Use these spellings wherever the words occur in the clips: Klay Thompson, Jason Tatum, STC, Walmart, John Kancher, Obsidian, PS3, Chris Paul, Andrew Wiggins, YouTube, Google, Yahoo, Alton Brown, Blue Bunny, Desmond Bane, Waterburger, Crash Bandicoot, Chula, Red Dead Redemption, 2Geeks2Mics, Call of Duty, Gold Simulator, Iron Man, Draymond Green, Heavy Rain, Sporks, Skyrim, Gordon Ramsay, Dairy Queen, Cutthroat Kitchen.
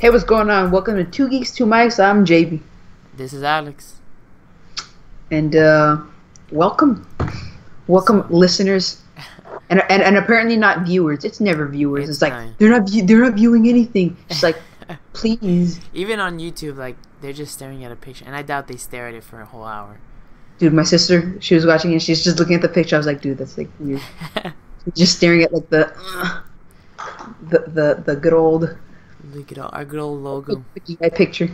Hey, what's going on? Welcome to 2Geeks2Mics. I'm JB. This is Alex. And welcome listeners, and apparently not viewers. It's never viewers. It's like fine. they're not viewing anything. It's like please. Even on YouTube, like they're just staring at a picture, and I doubt they stare at it for a whole hour. Dude, my sister, she was watching and she's just looking at the picture. I was like, dude, that's like weird. Just staring at like the good old. Look at our good old logo. My picture.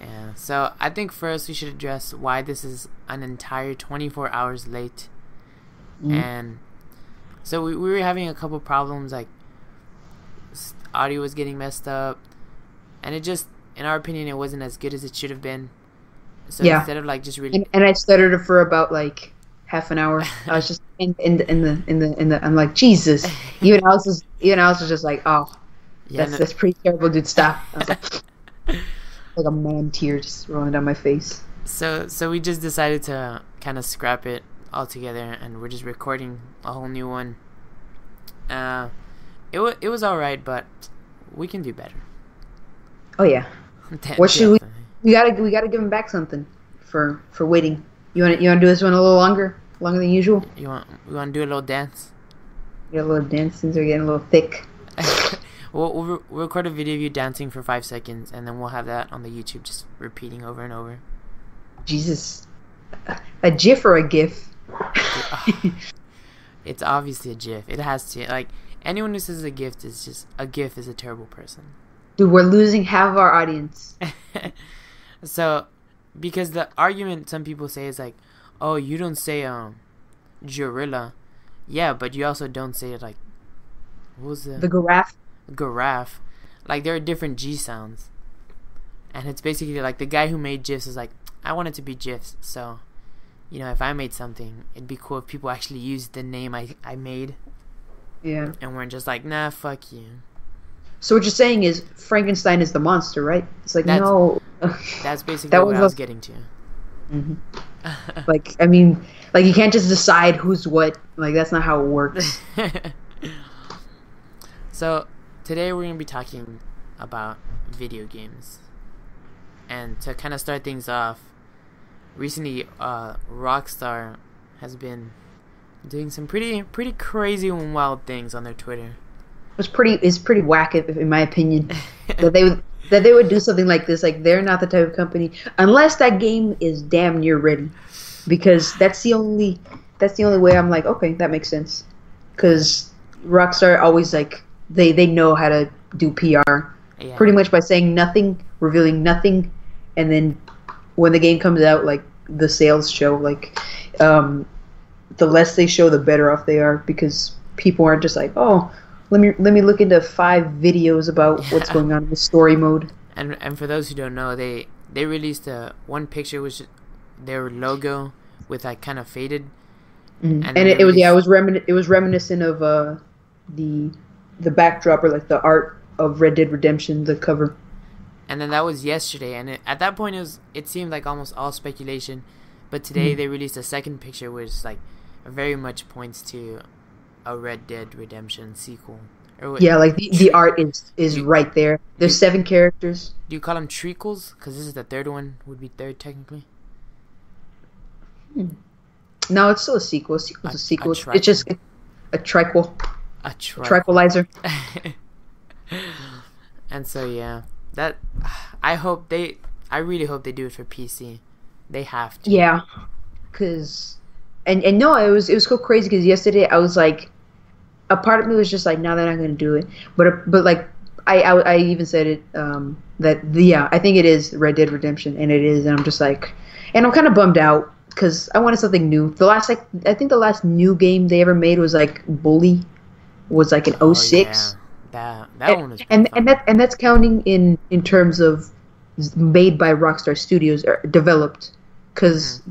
Yeah. So I think first we should address why this is an entire 24 hours late. Mm-hmm. And so we were having a couple problems, like audio was getting messed up, and it just, in our opinion, it wasn't as good as it should have been. So yeah. Instead of like just really and I stuttered it for about like half an hour. I was just in the I'm like, Jesus. Even Alice was just like, oh. Yeah, that's pretty terrible, dude. Stop. I was like a man tear just rolling down my face. So we just decided to kind of scrap it all together, and we're just recording a whole new one. It was all right, but we can do better. Oh yeah. What should we? We gotta give him back something for waiting. You wanna do this one a little longer than usual. We wanna do a little dance. Get a little dance since we're getting a little thick. We'll record a video of you dancing for 5 seconds, and then we'll have that on the YouTube, just repeating over and over. Jesus. A GIF or a GIF? It's obviously a GIF. It has to. Like, anyone who says a GIF is just... A GIF is a terrible person. Dude, we're losing half of our audience. So, because the argument some people say is like, oh, you don't say, gorilla. Yeah, but you also don't say, like... What was the... The giraffe. Giraffe, like there are different G sounds, and it's basically like the guy who made GIFs is like, I want it to be GIFs, so you know, if I made something, it'd be cool if people actually used the name I made. Yeah. And we're just like, nah, fuck you. So what you're saying is Frankenstein is the monster, right? It's like, that's, no. That's basically that what I was getting to. Mm-hmm. Like, I mean, like you can't just decide who's what. Like that's not how it works. So. Today we're going to be talking about video games, and to kind of start things off, recently Rockstar has been doing some pretty crazy and wild things on their Twitter. It's pretty whack, in my opinion, that they would do something like this. Like they're not the type of company, unless that game is damn near ready, because that's the only way I'm like, okay, that makes sense, because Rockstar always like. They know how to do PR, yeah. Pretty much by saying nothing, revealing nothing, and then when the game comes out, like the sales show, like the less they show, the better off they are, because people aren't just like, oh, let me look into 5 videos about what's going on in the story mode. And for those who don't know, they released one picture which their logo with like kind of faded, mm-hmm. and it was it was reminiscent of the backdrop or like the art of Red Dead Redemption, the cover. And then that was yesterday, and at that point it seemed like almost all speculation, but today mm-hmm. they released a second picture which like very much points to a Red Dead Redemption sequel. Or yeah, like the art is right there. There's 7 characters. Do you call them treacles? Because this is the third one, would be third technically. Hmm. No, it's still a sequel. A sequel. It's just a triquel. A tranquilizer. And so yeah, that I really hope they do it for PC. They have to. Yeah, cause and no, it was so crazy because yesterday I was like, a part of me was just like, no, they're not gonna do it. But like I even said it yeah, I think it is Red Dead Redemption, and it is, and I'm just like, and I'm kind of bummed out because I wanted something new. The last like I think the last new game they ever made was like Bully. Was like an 2006. Yeah. That one was and that's counting in terms of made by Rockstar Studios or developed, because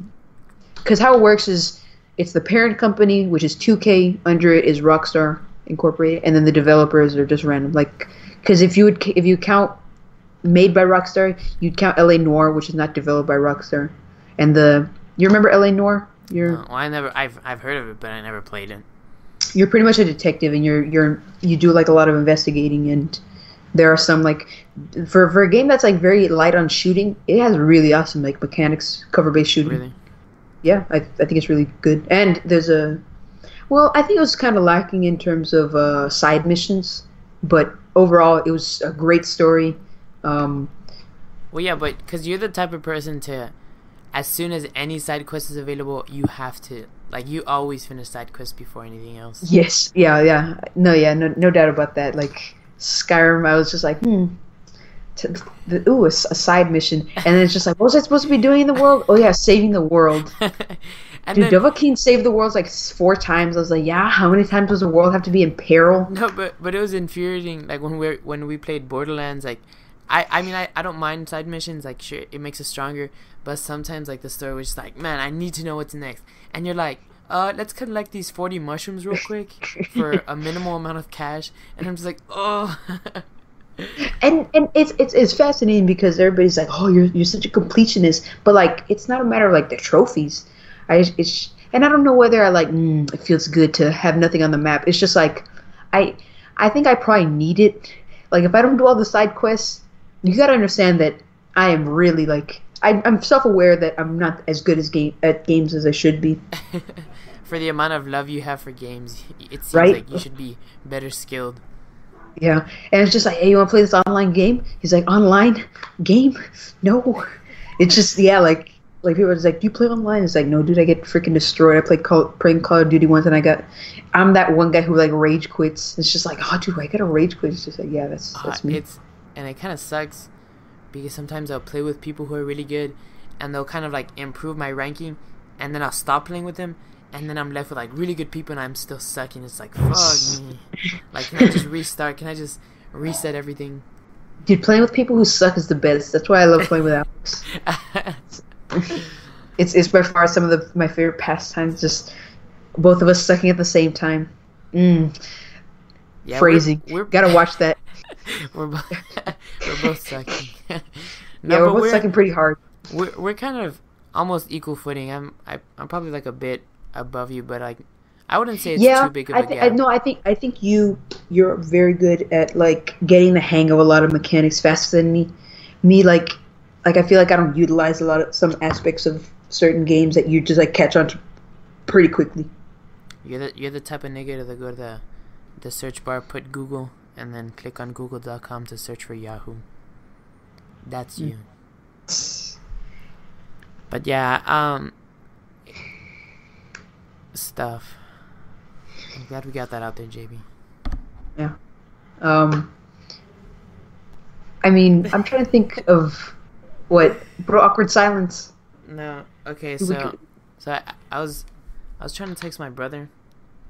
how it works is it's the parent company, which is 2K, under it is Rockstar Incorporated, and then the developers are just random. Like because if you count made by Rockstar, you'd count LA Noir, which is not developed by Rockstar, and you remember LA Noir? Well, I've heard of it, but I never played it. You're pretty much a detective, and you do like a lot of investigating, and There are some, like, for a game that's, like, very light on shooting, it has really awesome, like, mechanics, cover-based shooting. Really? Yeah, I think it's really good. And there's a... Well, I think it was kind of lacking in terms of side missions, but overall it was a great story. Well, yeah, but because you're the type of person to, as soon as any side quest is available, you have to... Like, you always finish side quests before anything else. Yes, yeah. No doubt about that. Like... Skyrim, I was just like, a side mission, and then it's just like, what was I supposed to be doing in the world? Oh yeah, saving the world. And dude, Dovahkiin saved the world like 4 times. I was like, yeah, how many times does the world have to be in peril? No, but it was infuriating. Like when we played Borderlands, like I mean I don't mind side missions. Like sure, it makes us stronger, but sometimes like the story was just like, man, I need to know what's next, and you're like, let's collect these 40 mushrooms real quick for a minimal amount of cash, and I'm just like, oh. and it's fascinating because everybody's like, oh, you're such a completionist, but like it's not a matter of like the trophies. And I don't know whether I like it feels good to have nothing on the map. It's just like I think I probably need it. Like if I don't do all the side quests, you gotta understand that I am really like. I'm self-aware that I'm not as good at games as I should be. For the amount of love you have for games, it seems like you should be better skilled. Yeah, and it's just like, hey, you want to play this online game? He's like, online game? No. It's just, yeah, like people are just like, do you play online? It's like, no, dude, I get freaking destroyed. I played Call of Duty once, and I'm that one guy who, like, rage quits. It's just like, oh, dude, I gotta rage quit. It's just like, yeah, that's me. And it kind of sucks. Because sometimes I'll play with people who are really good, and they'll kind of like improve my ranking, and then I'll stop playing with them, and then I'm left with like really good people, and I'm still sucking. It's like, fuck me. Like, can I just restart? Can I just reset everything? Dude, playing with people who suck is the best. That's why I love playing with Alex. it's by far some of my favorite pastimes. Just both of us sucking at the same time. Yeah, phrasing. We're gotta watch that. We're both sucking. No, yeah, we're both sucking pretty hard. We're kind of almost equal footing. I'm probably like a bit above you, but like I wouldn't say it's too big of a gap. No, I think you're very good at like getting the hang of a lot of mechanics faster than me. Me like I feel like I don't utilize a lot of some aspects of certain games that you just like catch on to pretty quickly. You're the type of nigga that go to the search bar, put Google, and then click on google.com to search for Yahoo. That's you. But yeah, stuff. I'm glad we got that out there, JB. Yeah. I mean, I'm trying to think of what awkward silence. No. Okay, so I was trying to text my brother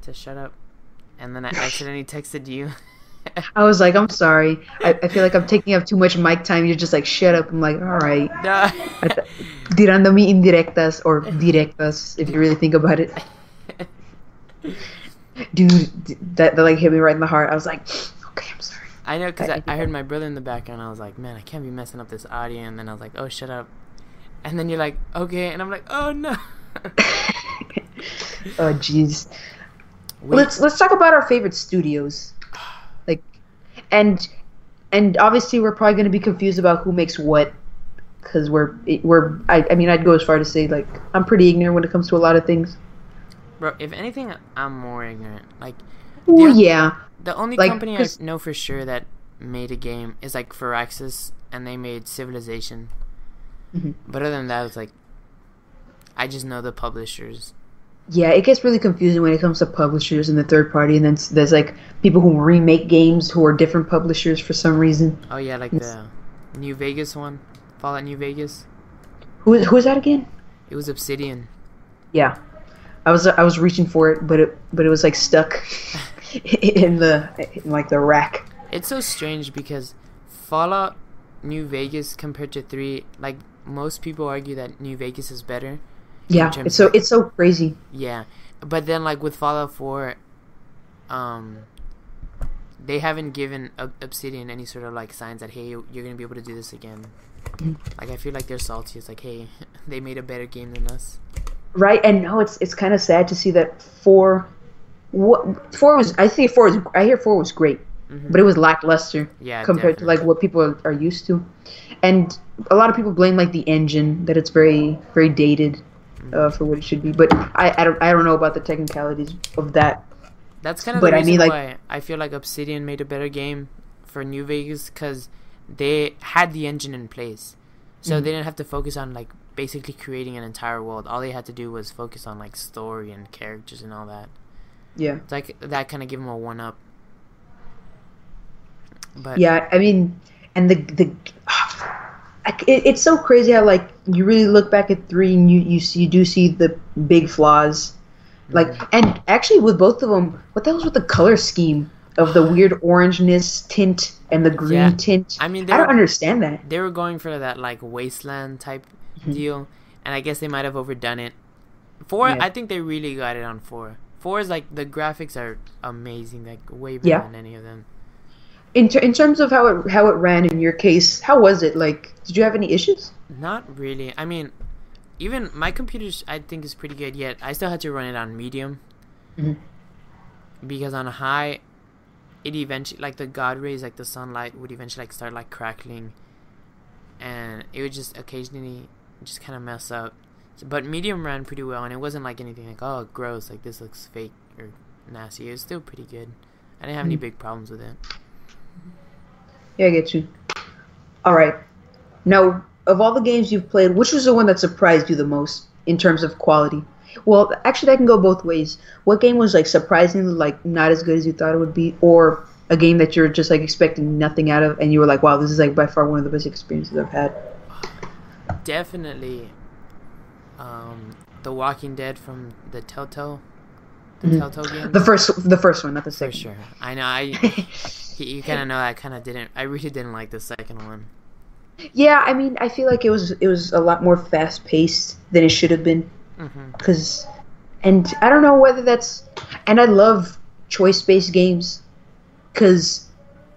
to shut up, and then I accidentally texted you. I was like, I'm sorry. I feel like I'm taking up too much mic time. You're just like, shut up. I'm like, all right. No. Tirándome indirectas or directas, if you really think about it. Dude, that like hit me right in the heart. I was like, okay, I'm sorry. I know, because I heard my brother in the background. I was like, man, I can't be messing up this audio. And then I was like, oh, shut up. And then you're like, okay. And I'm like, oh, no. Oh, jeez. Let's talk about our favorite studios. And obviously we're probably going to be confused about who makes what, because I mean, I'd go as far to say like I'm pretty ignorant when it comes to a lot of things. Bro, if anything, I'm more ignorant. Like, the only company I know for sure that made a game is like Firaxis, and they made Civilization. But other than that, it's like I just know the publishers. Yeah, it gets really confusing when it comes to publishers and the third party, and then there's like people who remake games who are different publishers for some reason. Oh yeah, like the New Vegas one, Fallout New Vegas. Who is that again? It was Obsidian. Yeah, I was reaching for it, but it was like stuck in like the rack. It's so strange because Fallout New Vegas compared to 3, like most people argue that New Vegas is better. Yeah, it's so crazy. Yeah, but then like with Fallout 4, they haven't given Obsidian any sort of like signs that hey, you're gonna be able to do this again. Like I feel like they're salty. It's like hey, they made a better game than us. Right, and no, it's kind of sad to see that 4 was I hear 4 was great. Mm-hmm. But it was lackluster compared to like what people are used to. And a lot of people blame like the engine, that it's very, very dated for what it should be. But I don't know about the technicalities of that. That's kind of the reason why I feel like Obsidian made a better game for New Vegas, because they had the engine in place. So they didn't have to focus on like basically creating an entire world. All they had to do was focus on like story and characters and all that. Yeah. It's like that kind of gave them a one up. But yeah, I mean, and it's so crazy how like you really look back at 3 and you do see the big flaws. Like, and actually with both of them, what the hell's with the color scheme of the weird orangeness tint and the green tint? I mean, I don't understand that. They were going for that like wasteland type deal, and I guess they might have overdone it. 4, I think they really got it on 4. 4 is like the graphics are amazing, like way better than any of them. In terms of how it ran in your case, how was it? Like, did you have any issues? Not really. I mean, even my computer, I think, is pretty good, yet I still had to run it on medium. Because on high, it eventually, like, the god rays, like, the sunlight would eventually, like, start, like, crackling. And it would just occasionally just kind of mess up. So, but medium ran pretty well, and it wasn't, like, anything like, oh, gross, like, this looks fake or nasty. It was still pretty good. I didn't have any big problems with it. Yeah, I get you. All right. Now, of all the games you've played, which was the one that surprised you the most in terms of quality? Well, actually, that can go both ways. What game was like surprisingly like not as good as you thought it would be, or a game that you're just like expecting nothing out of, and you were like, "Wow, this is like by far one of the best experiences I've had." Definitely, The Walking Dead from the Telltale, Telltale game. The first one, not the second. For sure, I know. You kind of know I kind of didn't. I really didn't like the second one. Yeah, I mean, I feel like it was a lot more fast paced than it should have been, because, and I don't know whether that's, and I love choice based games, because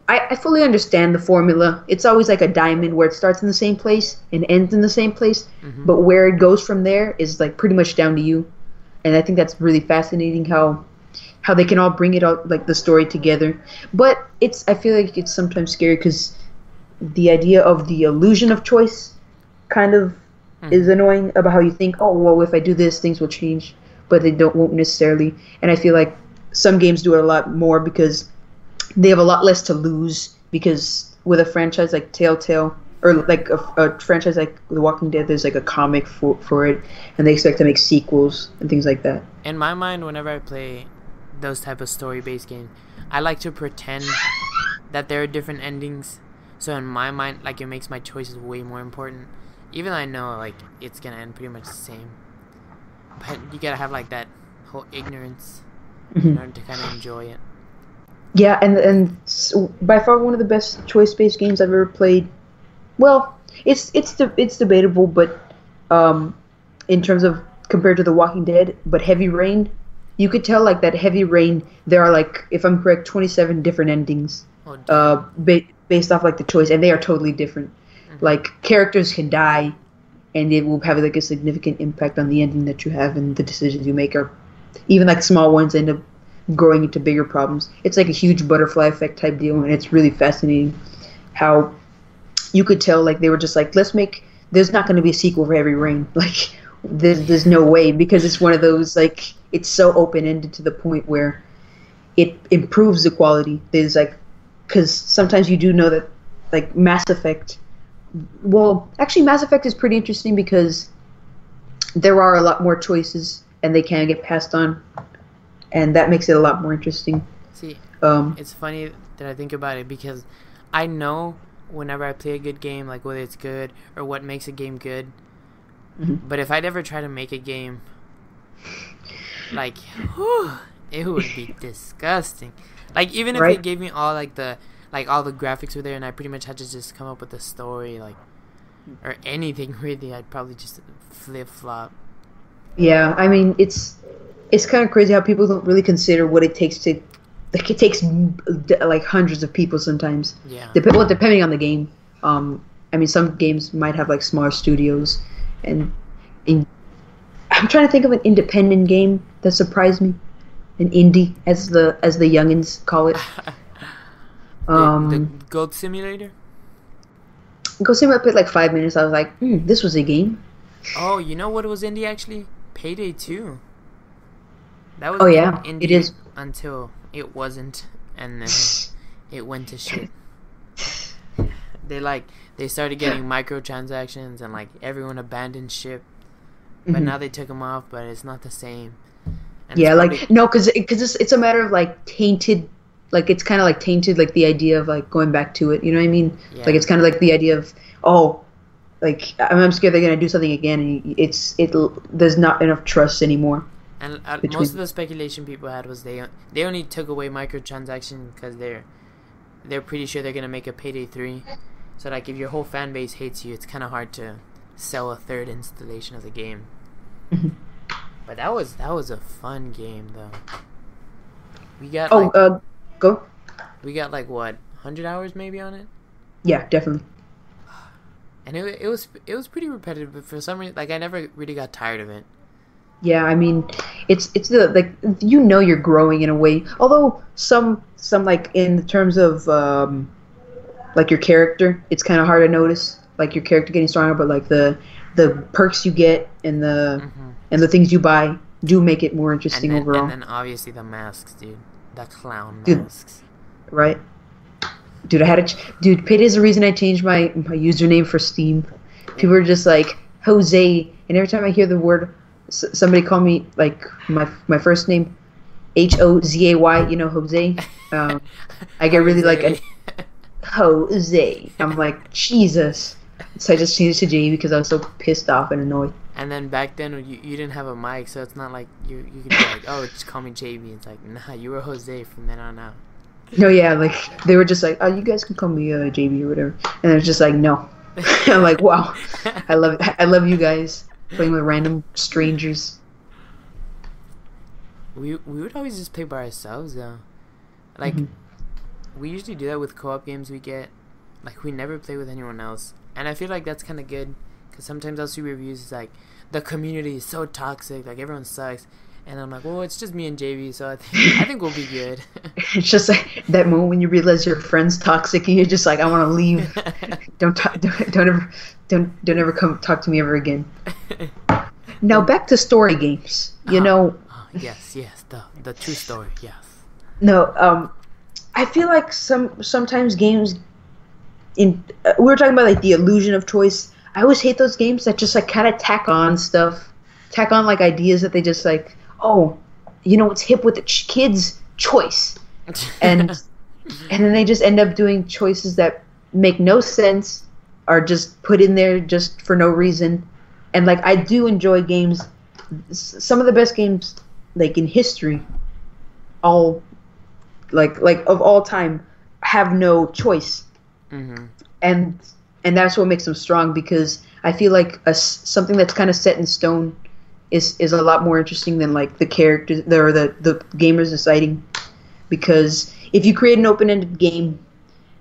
I fully understand the formula. It's always like a diamond where it starts in the same place and ends in the same place, but where it goes from there is like pretty much down to you, and I think that's really fascinating how they can all bring it out, like the story together. But I feel like it's sometimes scary because the idea of the illusion of choice kind of is annoying, about how you think, oh, well, if I do this, things will change, but they won't necessarily. And I feel like some games do it a lot more because they have a lot less to lose, because with a franchise like Telltale, or like a franchise like The Walking Dead, there's like a comic for it, and they expect to make sequels and things like that. In my mind, whenever I play those type of story-based games, I like to pretend that there are different endings. So in my mind, like, it makes my choices way more important, even though I know like it's gonna end pretty much the same. But you gotta have like that whole ignorance in order to kind of enjoy it. Yeah, and so by far one of the best choice-based games I've ever played. Well, it's debatable, but in terms of compared to The Walking Dead, but Heavy Rain, you could tell like that Heavy Rain, there are like, if I'm correct, 27 different endings. Oh, based off like the choice, and they are totally different. Like, characters can die, and it will have like a significant impact on the ending that you have, and the decisions you make are, even like small ones end up growing into bigger problems. It's like a huge butterfly effect type deal, and it's really fascinating how you could tell like they were just like, let's make, there's not going to be a sequel for Heavy Rain. Like, there's no way, because it's one of those, like, it's so open-ended to the point where it improves the quality. There's like, because sometimes you do know that, like, Mass Effect... Well, actually, Mass Effect is pretty interesting because there are a lot more choices, and they can get passed on, and that makes it a lot more interesting. See, it's funny that I think about it, because I know whenever I play a good game, like, whether it's good or what makes a game good, but if I'd ever try to make a game, like, whew, it would be disgusting. Like, even if it gave me all like the all the graphics were there, and I pretty much had to just come up with a story, like, or anything really, I'd probably just flip flop. Yeah, I mean, it's kind of crazy how people don't really consider what it takes to, like, it takes like hundreds of people sometimes. Yeah. Well, depending on the game. I mean, some games might have like smaller studios, and I'm trying to think of an independent game that surprised me. An indie, as the youngins call it. The Gold Simulator? Gold Simulator, I played like 5 minutes. I was like, this was a game. Oh, you know what was indie actually? Payday 2. That was indie it is. Until it wasn't, and then it went to shit. They started getting microtransactions, and like everyone abandoned ship. But now they took them off, but it's not the same. And yeah, like no, because it's a matter of like tainted, like it's kind of like tainted, like the idea of like going back to it. You know what I mean? Yeah. Like it's kind of like the idea of like I'm scared they're gonna do something again, and there's not enough trust anymore. And most of the speculation people had was they only took away microtransactions because they're pretty sure they're gonna make a Payday 3. So like if your whole fan base hates you, it's kind of hard to sell a third installation of the game. But that was a fun game though. We got We got like what, 100 hours maybe on it? Yeah, definitely. And it was pretty repetitive, but for some reason, like I never really got tired of it. Yeah, I mean, it's the like you're growing in a way. Although some like in terms of like your character, it's kind of hard to notice like your character getting stronger, but like the perks you get and the things you buy do make it more interesting overall. And then obviously the masks, dude, the clown masks. Dude, right, dude. Payday's the reason I changed my username for Steam. People are just like Jose, and every time I hear the word, somebody call me like my first name, H-O-Z-A-Y. You know, Jose. I get really like Jose. I'm like, Jesus. So I just changed it to J because I was so pissed off and annoyed. And then back then you didn't have a mic, so it's not like you could be like, oh, just call me JB. It's like, nah, you were Jose from then on out. No, yeah, like they were just like, oh, you guys can call me JB or whatever, and I was just like, no. I'm like, wow, I love it. I love you guys playing with random strangers. We would always just play by ourselves though, like. We usually do that with co-op games we get. Like, we never play with anyone else. And I feel like that's kind of good. Because sometimes I'll see reviews, it's like, the community is so toxic. Like, everyone sucks. And I'm like, well, it's just me and JV, so I think we'll be good. It's just like that moment when you realize your friend's toxic and you're just like, I want to leave. Don't ever come talk to me ever again. Now, back to story games. You know. Yes. The true story, yes. No, I feel like sometimes games, we were talking about like the illusion of choice. I always hate those games that just like kind of tack on like ideas that they just like, oh, you know what's hip with the kids? Choice, and then they just end up doing choices that make no sense, are just put in there just for no reason. And like I do enjoy games, some of the best games like in history, like of all time, have no choice, and that's what makes them strong, because I feel like something that's kind of set in stone is a lot more interesting than like the characters or the gamers deciding. Because if you create an open-ended game,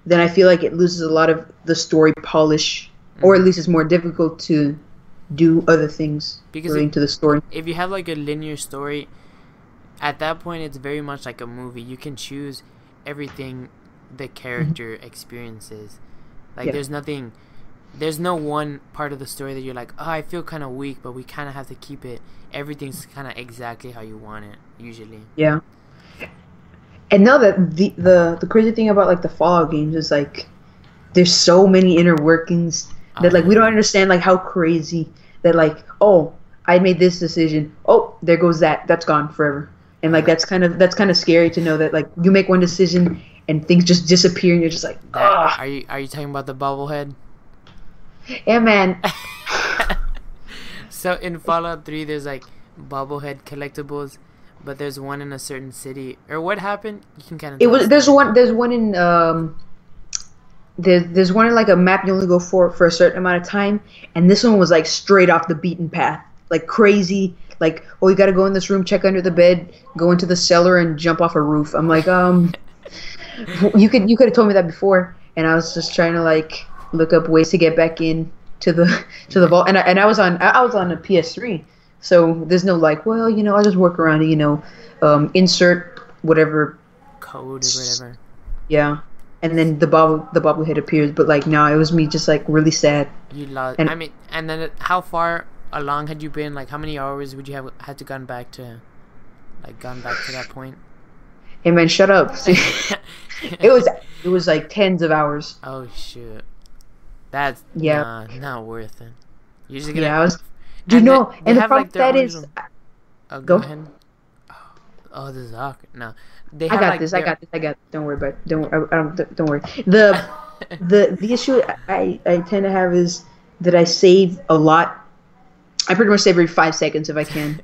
then I feel like it loses a lot of the story polish, or at least it's more difficult to do other things relating to the story. If you have like a linear story, at that point, it's very much like a movie. You can choose everything the character experiences. Like, there's no one part of the story that you're like, oh, I feel kind of weak, but we kind of have to keep it. Everything's kind of exactly how you want it, usually. Yeah. And now that the crazy thing about, like, the Fallout games is, like, there's so many inner workings that, like, we don't understand, like, how crazy that, like, oh, I made this decision. Oh, there goes that. That's gone forever. And like that's kind of scary to know that like you make one decision and things just disappear and you're just like, ah. Are you talking about the bobblehead? Yeah, man. So in Fallout 3, there's like bobblehead collectibles, but there's one in a certain city. Or what happened? You can kind of. There's one in like a map you only go for a certain amount of time, and this one was like straight off the beaten path, like crazy. Like, oh, you got to go in this room, check under the bed, go into the cellar, and jump off a roof. I'm like, you could have told me that before, and I was just trying to like look up ways to get back in to the vault, and I was on a PS3, so there's no like, well, you know, I'll just work around it, you know, insert whatever code or whatever. Yeah, and then the bobblehead appears. But like, no, it was me just like really sad. You lost. I mean, and then how far along had you been? Like, how many hours would you have had to gone back to that point? Hey man, shut up. It was like tens of hours. Oh shit, that's not worth it. You're just gonna, Go ahead. Oh, this is awkward. No, they have I got this. Don't worry about it. Don't worry. The issue I tend to have is that I save a lot. I pretty much save every 5 seconds if I can.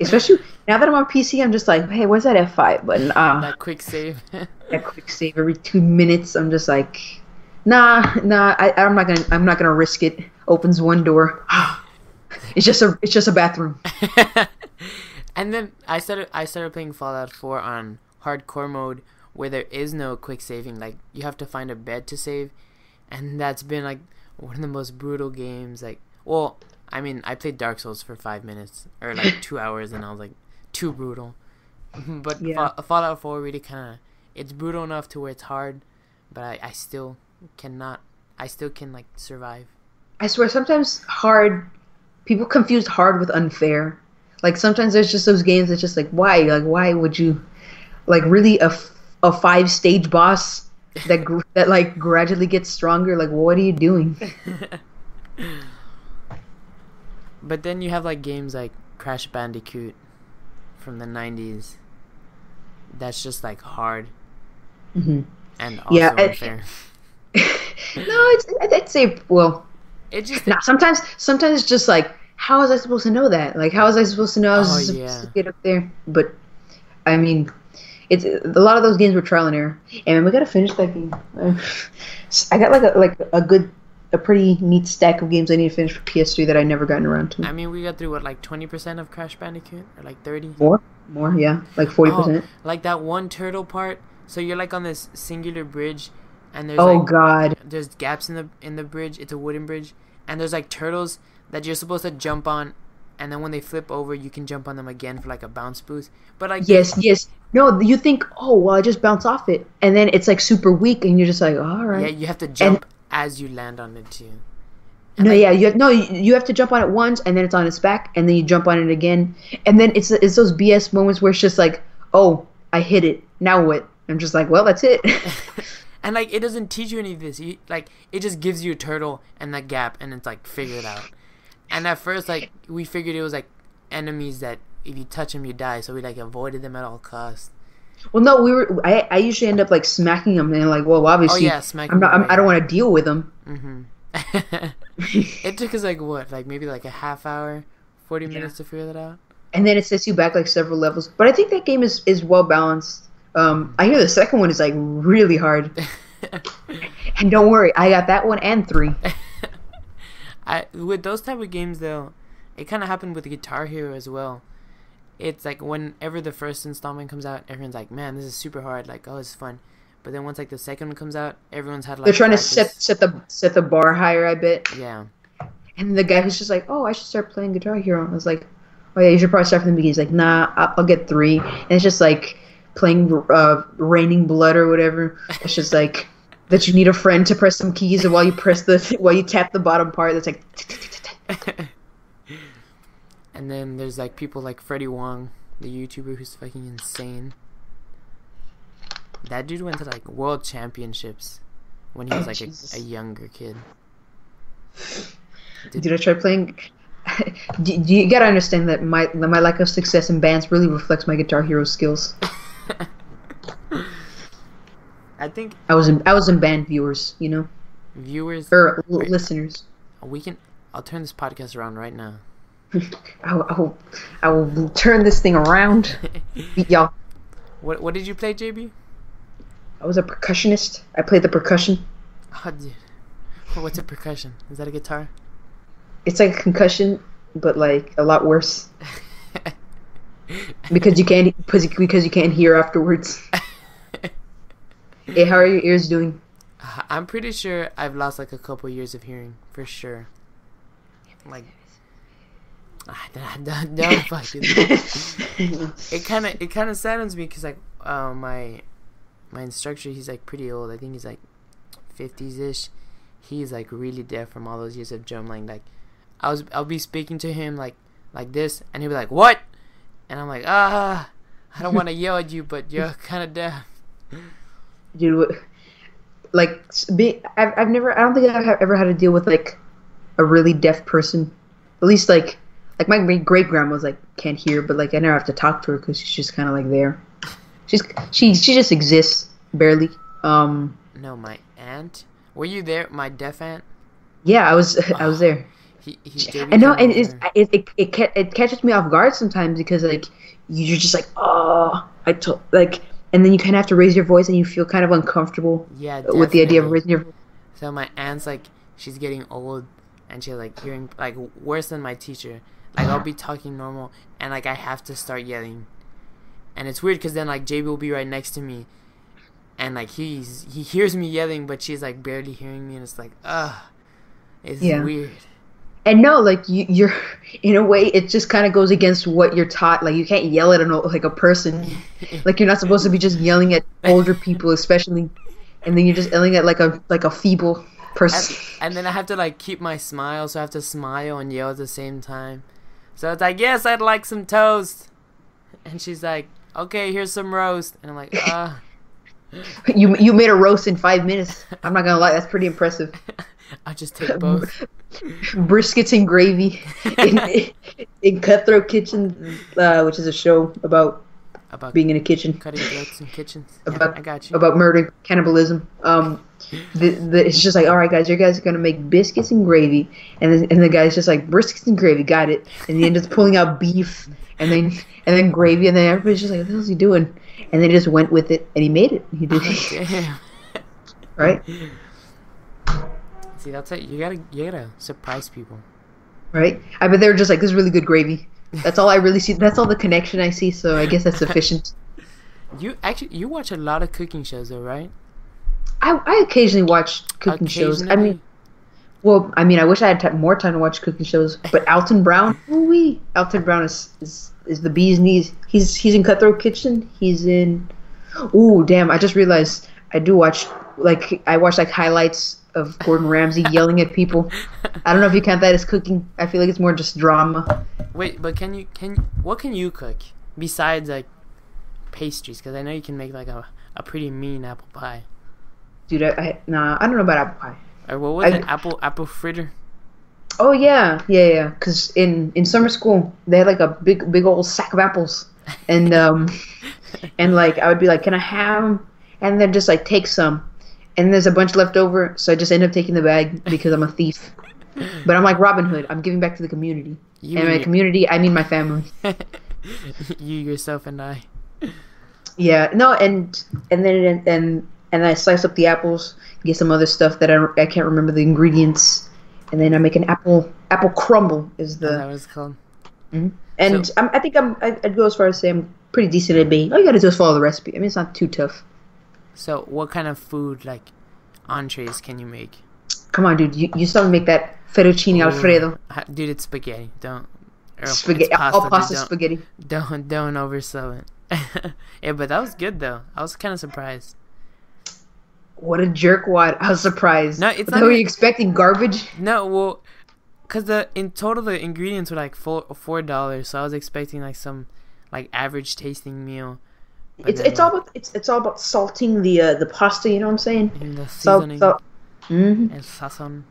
Especially now that I'm on PC, I'm just like, hey, where's that F5 button? That quick save. That quick save every 2 minutes. I'm just like, nah. I'm not gonna risk it. Opens one door. It's just a bathroom. And then I started playing Fallout 4 on hardcore mode, where there is no quick saving. Like, you have to find a bed to save, and that's been like one of the most brutal games. Like, well, I mean, I played Dark Souls for 5 minutes or like 2 hours, and I was like, too brutal. But yeah. Fallout 4 really kind of, it's brutal enough to where it's hard, but I still can like survive. I swear, sometimes hard, people confuse hard with unfair. Like, sometimes there's just those games that's just like, why? Like, why would you, like, really a five-stage boss that like gradually gets stronger? Like, what are you doing? But then you have like games like Crash Bandicoot from the 90s. That's just like hard and also unfair. I'd say, well, it just sometimes it's just like, how was I supposed to know that? Like, how was I supposed to know I was supposed to get up there? But, I mean, it's a lot of those games were trial and error. And we gotta finish that game. I got like a pretty neat stack of games I need to finish for PS3 that I never gotten around to. I mean, we got through what, like 20% of Crash Bandicoot, or like 30? More, yeah, like 40%. Oh, like that one turtle part. So you're like on this singular bridge, and there's there's gaps in the bridge. It's a wooden bridge, and there's like turtles that you're supposed to jump on, and then when they flip over, you can jump on them again for like a bounce boost. But like, yes, no, you think, oh well, I just bounce off it, and then it's like super weak, and you're just like, all right. Yeah, you have to jump as you land on it too. And no, like, yeah, you have to jump on it once, and then it's on its back, and then you jump on it again, and then it's those BS moments where it's just like, oh, I hit it, now what? I'm just like, well, that's it. And like, it doesn't teach you any of this. Like, it just gives you a turtle and that gap, and it's like, figure it out. And at first, like, we figured it was, like, enemies that if you touch them, you die. So we, like, avoided them at all costs. Well, no, we were... I usually end up, like, smacking them. And, like, well, obviously... Oh, yeah, smacking I don't want to deal with them. Mm-hmm. It took us, like, what? Like, maybe, like, a half hour, 40 minutes to figure that out? And then it sets you back, like, several levels. But I think that game is well-balanced. I hear the second one is, like, really hard. And don't worry, I got that one and 3. With those type of games, though, it kind of happened with Guitar Hero as well. It's like, whenever the first installment comes out, everyone's like, man, this is super hard. Like, oh, it's fun. But then once, like, the second one comes out, everyone's had, like, they're trying practice. To set the bar higher, I bet. Yeah. And the guy who's just like, oh, I should start playing Guitar Hero. And I was like, oh, yeah, you should probably start from the beginning. He's like, nah, I'll get 3. And it's just, like, playing Raining Blood or whatever. It's just, like... that you need a friend to press some keys, and while you tap the bottom part, that's like. And then there's like people like Freddie Wong, the YouTuber who's fucking insane. That dude went to like world championships when he was like a younger kid. Dude, I tried playing. You gotta understand that my lack of success in bands really reflects my Guitar Hero skills. I think I was in band viewers, you know, listeners. I'll turn this podcast around right now. I will turn this thing around, y'all. What did you play, JB? I was a percussionist. I played the percussion. Oh, dude. What's a percussion? Is that a guitar? It's like a concussion, but like a lot worse. because you can't hear afterwards. Hey, how are your ears doing? I'm pretty sure I've lost like a couple years of hearing, for sure. Like, I don't fucking. It kind of saddens me because like my My instructor, he's like pretty old. I think he's like 50s-ish. He's like really deaf from all those years of drumline. Like I'll be speaking to him like this, and he'll be like, "What?" And I'm like, "Ah, I don't want to yell at you, but you're kind of deaf." Dude, like, I don't think I've ever had to deal with like a really deaf person. At least like my great grandma's like can't hear, but like I never have to talk to her because she's just kind of like there. She just exists barely. No, my aunt. Were you there? My deaf aunt. Yeah, I was there. I know, and it catches me off guard sometimes because like you're just like, oh, and then you kind of have to raise your voice and you feel kind of uncomfortable. Yeah, definitely. With the idea of raising your voice. So my aunt's like, she's getting old and she's like hearing like worse than my teacher. Like I'll be talking normal and like I have to start yelling. And it's weird because then like JB will be right next to me, and like he hears me yelling, but she's like barely hearing me, and it's like, it's weird. And no, like you're in a way, it just kind of goes against what you're taught. Like you can't yell at a person. Like you're not supposed to be just yelling at older people, especially, and then you're just yelling at like a feeble person. And then I have to like keep my smile, so I have to smile and yell at the same time. So it's like, yes, I'd like some toast, and she's like, okay, here's some roast, and I'm like, You made a roast in 5 minutes. I'm not gonna lie, that's pretty impressive. I'll just take both. Briskets and gravy in Cutthroat Kitchen, which is a show about being in a kitchen, cutting throats in kitchens. About, yeah, I got you. About murder, cannibalism. It's just like, all right, guys, you guys are gonna make biscuits and gravy, and the guy's just like, briskets and gravy, got it. And he ends up pulling out beef. And then gravy, and then everybody's just like, what the hell's he doing? And they just went with it, and he made it. He did it. Right? See, that's it. You gotta surprise people. Right? I bet they were just like, this is really good gravy. That's all I really see. That's all the connection I see, so I guess that's sufficient. You watch a lot of cooking shows, though, right? I occasionally watch cooking shows. I wish I had more time to watch cooking shows. But Alton Brown, ooh-wee. Alton Brown is the bee's knees. He's in Cutthroat Kitchen. He's in. Ooh, damn! I just realized I do watch like highlights of Gordon Ramsay yelling at people. I don't know if you count that as cooking. I feel like it's more just drama. Wait, but what can you cook besides like pastries? Because I know you can make like a pretty mean apple pie. Dude, I don't know about apple pie. Or what was it? Apple fritter? Oh, yeah. Because in summer school, they had like a big old sack of apples. And, and like, I would be like, can I have them? And then just like, take some. And there's a bunch left over, so I just end up taking the bag because I'm a thief. But I'm like Robin Hood. I'm giving back to the community. And by community, I mean my family. You, yourself, and I. Yeah, no, and then I slice up the apples, get some other stuff that I can't remember the ingredients, and then I make an apple crumble is the. That was called. Mm-hmm. And so, I'd go as far as say I'm pretty decent at baking. All you gotta do is follow the recipe. I mean, it's not too tough. So, what kind of food entrees can you make? Come on, dude! You still make that fettuccine Alfredo. Dude, it's spaghetti. Spaghetti. All pasta spaghetti. Don't oversell it. Yeah, but that was good though. I was kind of surprised. What a jerkwad! I was surprised. No, it's not. Were you expecting garbage? No, well, cause in total the ingredients were like $4, so I was expecting like some average tasting meal. It's all about salting the pasta. You know what I'm saying? And the seasoning. And sazon.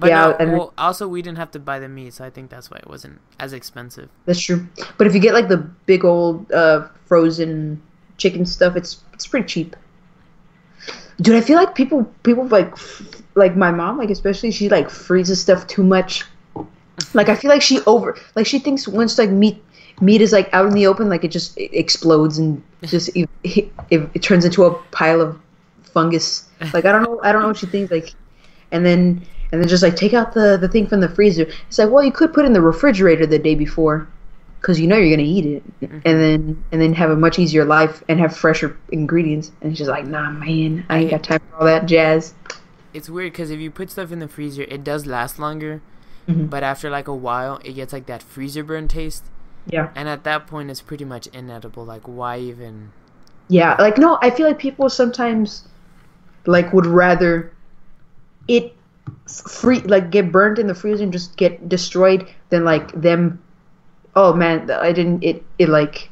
But yeah, no, also we didn't have to buy the meat, so I think that's why it wasn't as expensive. That's true. But if you get like the big old frozen chicken stuff, it's pretty cheap. Dude, I feel like people like my mom, like especially, she like freezes stuff too much. Like I feel like she thinks once like meat is like out in the open, like it explodes and just it turns into a pile of fungus. Like I don't know what she thinks. Like, and then just like take out the thing from the freezer. It's like, well, you could put it in the refrigerator the day before, because you know you're gonna eat it, and then have a much easier life and have fresher ingredients. And she's like, nah, man, I ain't got time for all that jazz. It's weird because if you put stuff in the freezer, it does last longer, but after like a while, it gets like that freezer burn taste. Yeah. And at that point, it's pretty much inedible. Like, why even Yeah, like, no, I feel like people sometimes, like, would rather it free, like, get burnt in the freezer and just get destroyed than, like, them, oh, man, I didn't, it like,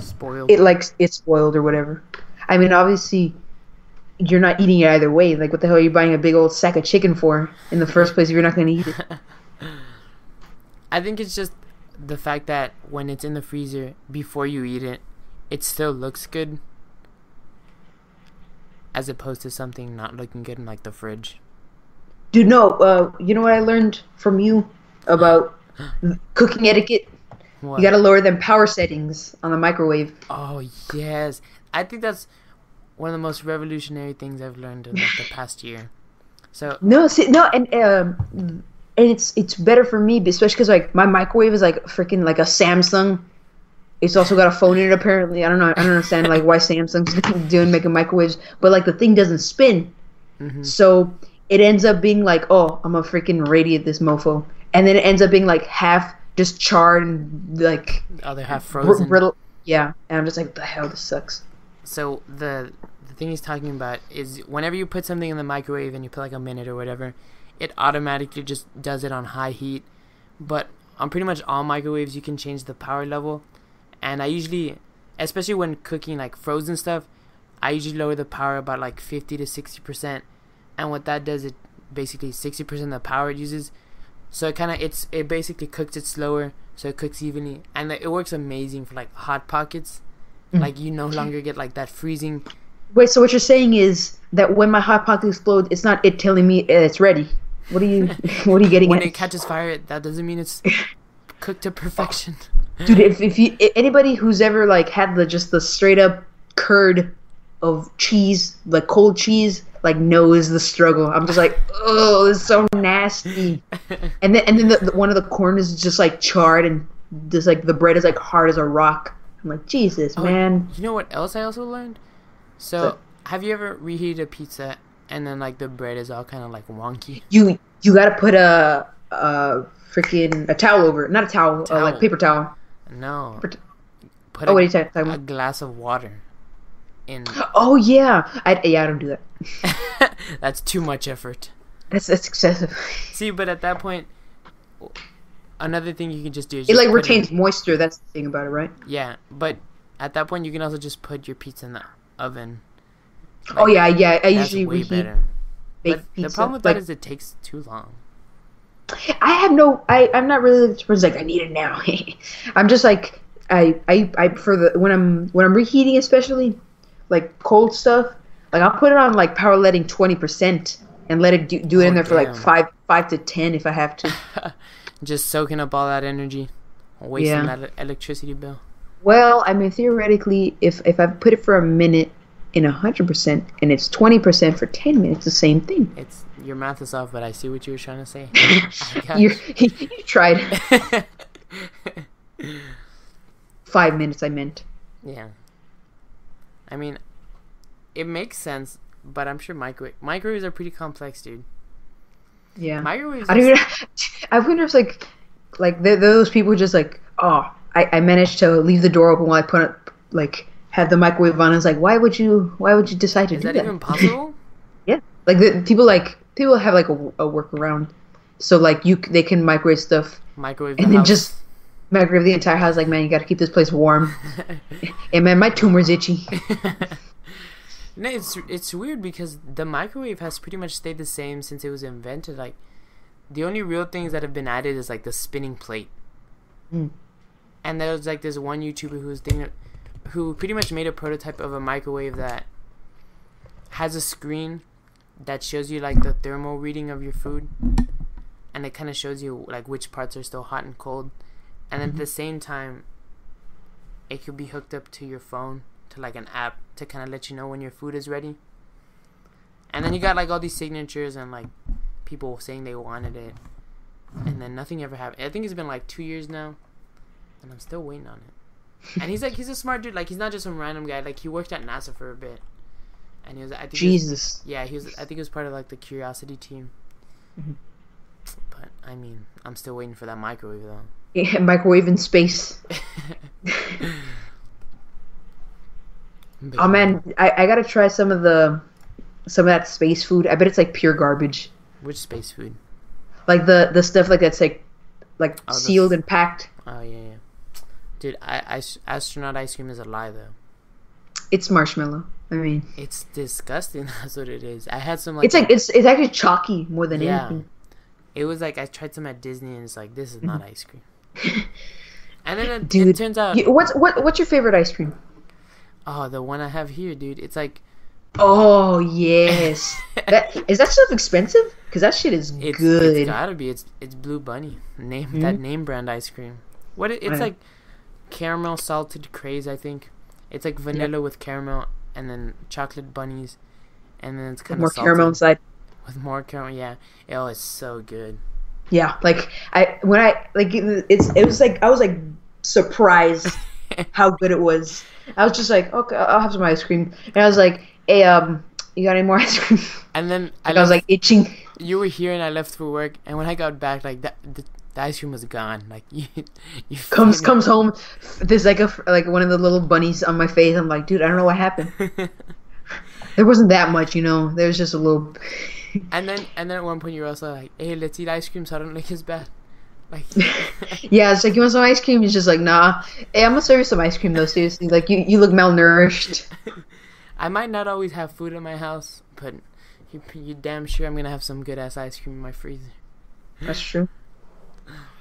spoiled. It, like, it's spoiled or whatever. I mean, obviously, you're not eating it either way. Like, what the hell are you buying a big old sack of chicken for in the first place if you're not going to eat it? I think it's just the fact that when it's in the freezer, before you eat it, it still looks good, as opposed to something not looking good in, like, the fridge. Dude, no, you know what I learned from you about cooking etiquette? What? You gotta lower them power settings on the microwave. Oh, yes. I think that's one of the most revolutionary things I've learned in, like, the past year. So no, see, no, and it's better for me, especially because, like, my microwave is, like, freaking, like, a Samsung. It's also got a phone in it, apparently. I don't know. I don't understand, like, why Samsung's doing making microwaves, but, like, the thing doesn't spin, so it ends up being like, oh, I'm gonna freaking radiate this mofo, and then it ends up being like half just charred and, like, oh, they're half frozen, brittle. Yeah, and I'm just like, the hell, this sucks. So the thing he's talking about is whenever you put something in the microwave and you put, like, a minute or whatever, it automatically just does it on high heat. But on pretty much all microwaves, you can change the power level. And I usually, especially when cooking, like, frozen stuff, I usually lower the power about, like, 50 to 60%. And what that does, it basically 60% of the power it uses. So it kind of, it basically cooks it slower, so it cooks evenly, and it works amazing for, like, hot pockets. Like, you no longer get, like, that freezing. Wait, so what you're saying is that when my hot pocket explodes, it's not it telling me it's ready. What are you, what are you getting when at? It catches fire, that doesn't mean it's cooked to perfection. Dude, if anybody who's ever, like, had just the straight up curd of cheese, like cold cheese, like, knows the struggle. I'm just like, oh, this is so nasty. And then the one of the corners is just, like, charred, and just, like, the bread is, like, hard as a rock. I'm like, Jesus, oh, man. You know what else I also learned? So, have you ever reheated a pizza and then, like, the bread is all kind of, like, wonky? You gotta put a towel over it. Not a towel, like, paper towel. No. Put what are you talking about? A glass of water in. Oh, yeah. I don't do that. That's too much effort. That's excessive. See, but at that point, another thing you can just do is just like, retains moisture. That's the thing about it, right? Yeah, but at that point, you can also just put your pizza in the oven. Like, oh, yeah. I usually reheat baked pizza. The problem with, like, that is it takes too long. I'm not really the person, like, I need it now. I'm just like, when I'm reheating, especially, like, cold stuff, like, I'll put it on, like, power letting 20% and let it do it in there for, like, 5 to 10 if I have to. Just soaking up all that energy, wasting that electricity bill. Well, I mean, theoretically, if I put it for a minute in 100% and it's 20% for 10 minutes, the same thing. It's your math is off, but I see what you were trying to say. You tried. 5 minutes, I meant. Yeah. I mean, it makes sense, but I'm sure microwaves are pretty complex, dude. Yeah, microwaves. I wonder if like those people just like, oh, I managed to leave the door open while I put up, like, had the microwave on. It's like, why would you decide to do that? Is that even possible? Yeah, like, people have, like, a workaround, so, like, they can microwave stuff, just microwave the entire house. Like, man, you got to keep this place warm. And, man, my tumor's itchy. No, it's weird because the microwave has pretty much stayed the same since it was invented. Like, the only real things that have been added is, like, the spinning plate. And there was, like, this one YouTuber who pretty much made a prototype of a microwave that has a screen that shows you, like, the thermal reading of your food, and it kind of shows you, like, which parts are still hot and cold, and at the same time it could be hooked up to your phone, to, like, an app to kind of let you know when your food is ready. And then you got, like, all these signatures and, like, people saying they wanted it, and then nothing ever happened. I think it's been, like, 2 years now, and I'm still waiting on it. And he's a smart dude. Like, he's not just some random guy. Like, he worked at NASA for a bit, and he was, I think, I think he was part of, like, the Curiosity team. But I mean, I'm still waiting for that microwave though. Yeah, microwave in space. Oh man, I gotta try some of that space food. I bet it's like pure garbage. Which space food? Like the stuff like that's like oh, sealed and packed. Oh yeah, yeah. Dude, astronaut ice cream is a lie though. It's marshmallow. I mean, it's disgusting. That's what it is. I had some like it's actually chalky more than anything. It was like I tried some at Disney and it's like this is not ice cream. And then it turns out what's your favorite ice cream? Oh, the one I have here, dude. It's like oh yes. Is that stuff expensive? Because that shit is good. It's gotta be. It's Blue Bunny. That name brand ice cream. What it's like caramel salted craze, I think. It's like vanilla with caramel and then chocolate bunnies, and then it's kind of more caramel inside. With more caramel, yeah. Oh, it's so good. Yeah, like I was surprised how good it was. I was just like, okay, I'll have some ice cream, and I was like, hey, you got any more ice cream? And then I was like itching. You were here, and I left for work, and when I got back, like the ice cream was gone. Like you comes home. There's like one of the little bunnies on my face. I'm like, dude, I don't know what happened. There wasn't that much, you know. There was just a little. And then at one point you were also like, hey, let's eat ice cream so I don't look as bad. Like yeah, it's like you want some ice cream? He's just like, nah. Hey, I'm gonna serve you some ice cream though, seriously. Like you look malnourished. I might not always have food in my house, but you damn sure I'm gonna have some good ass ice cream in my freezer. That's true.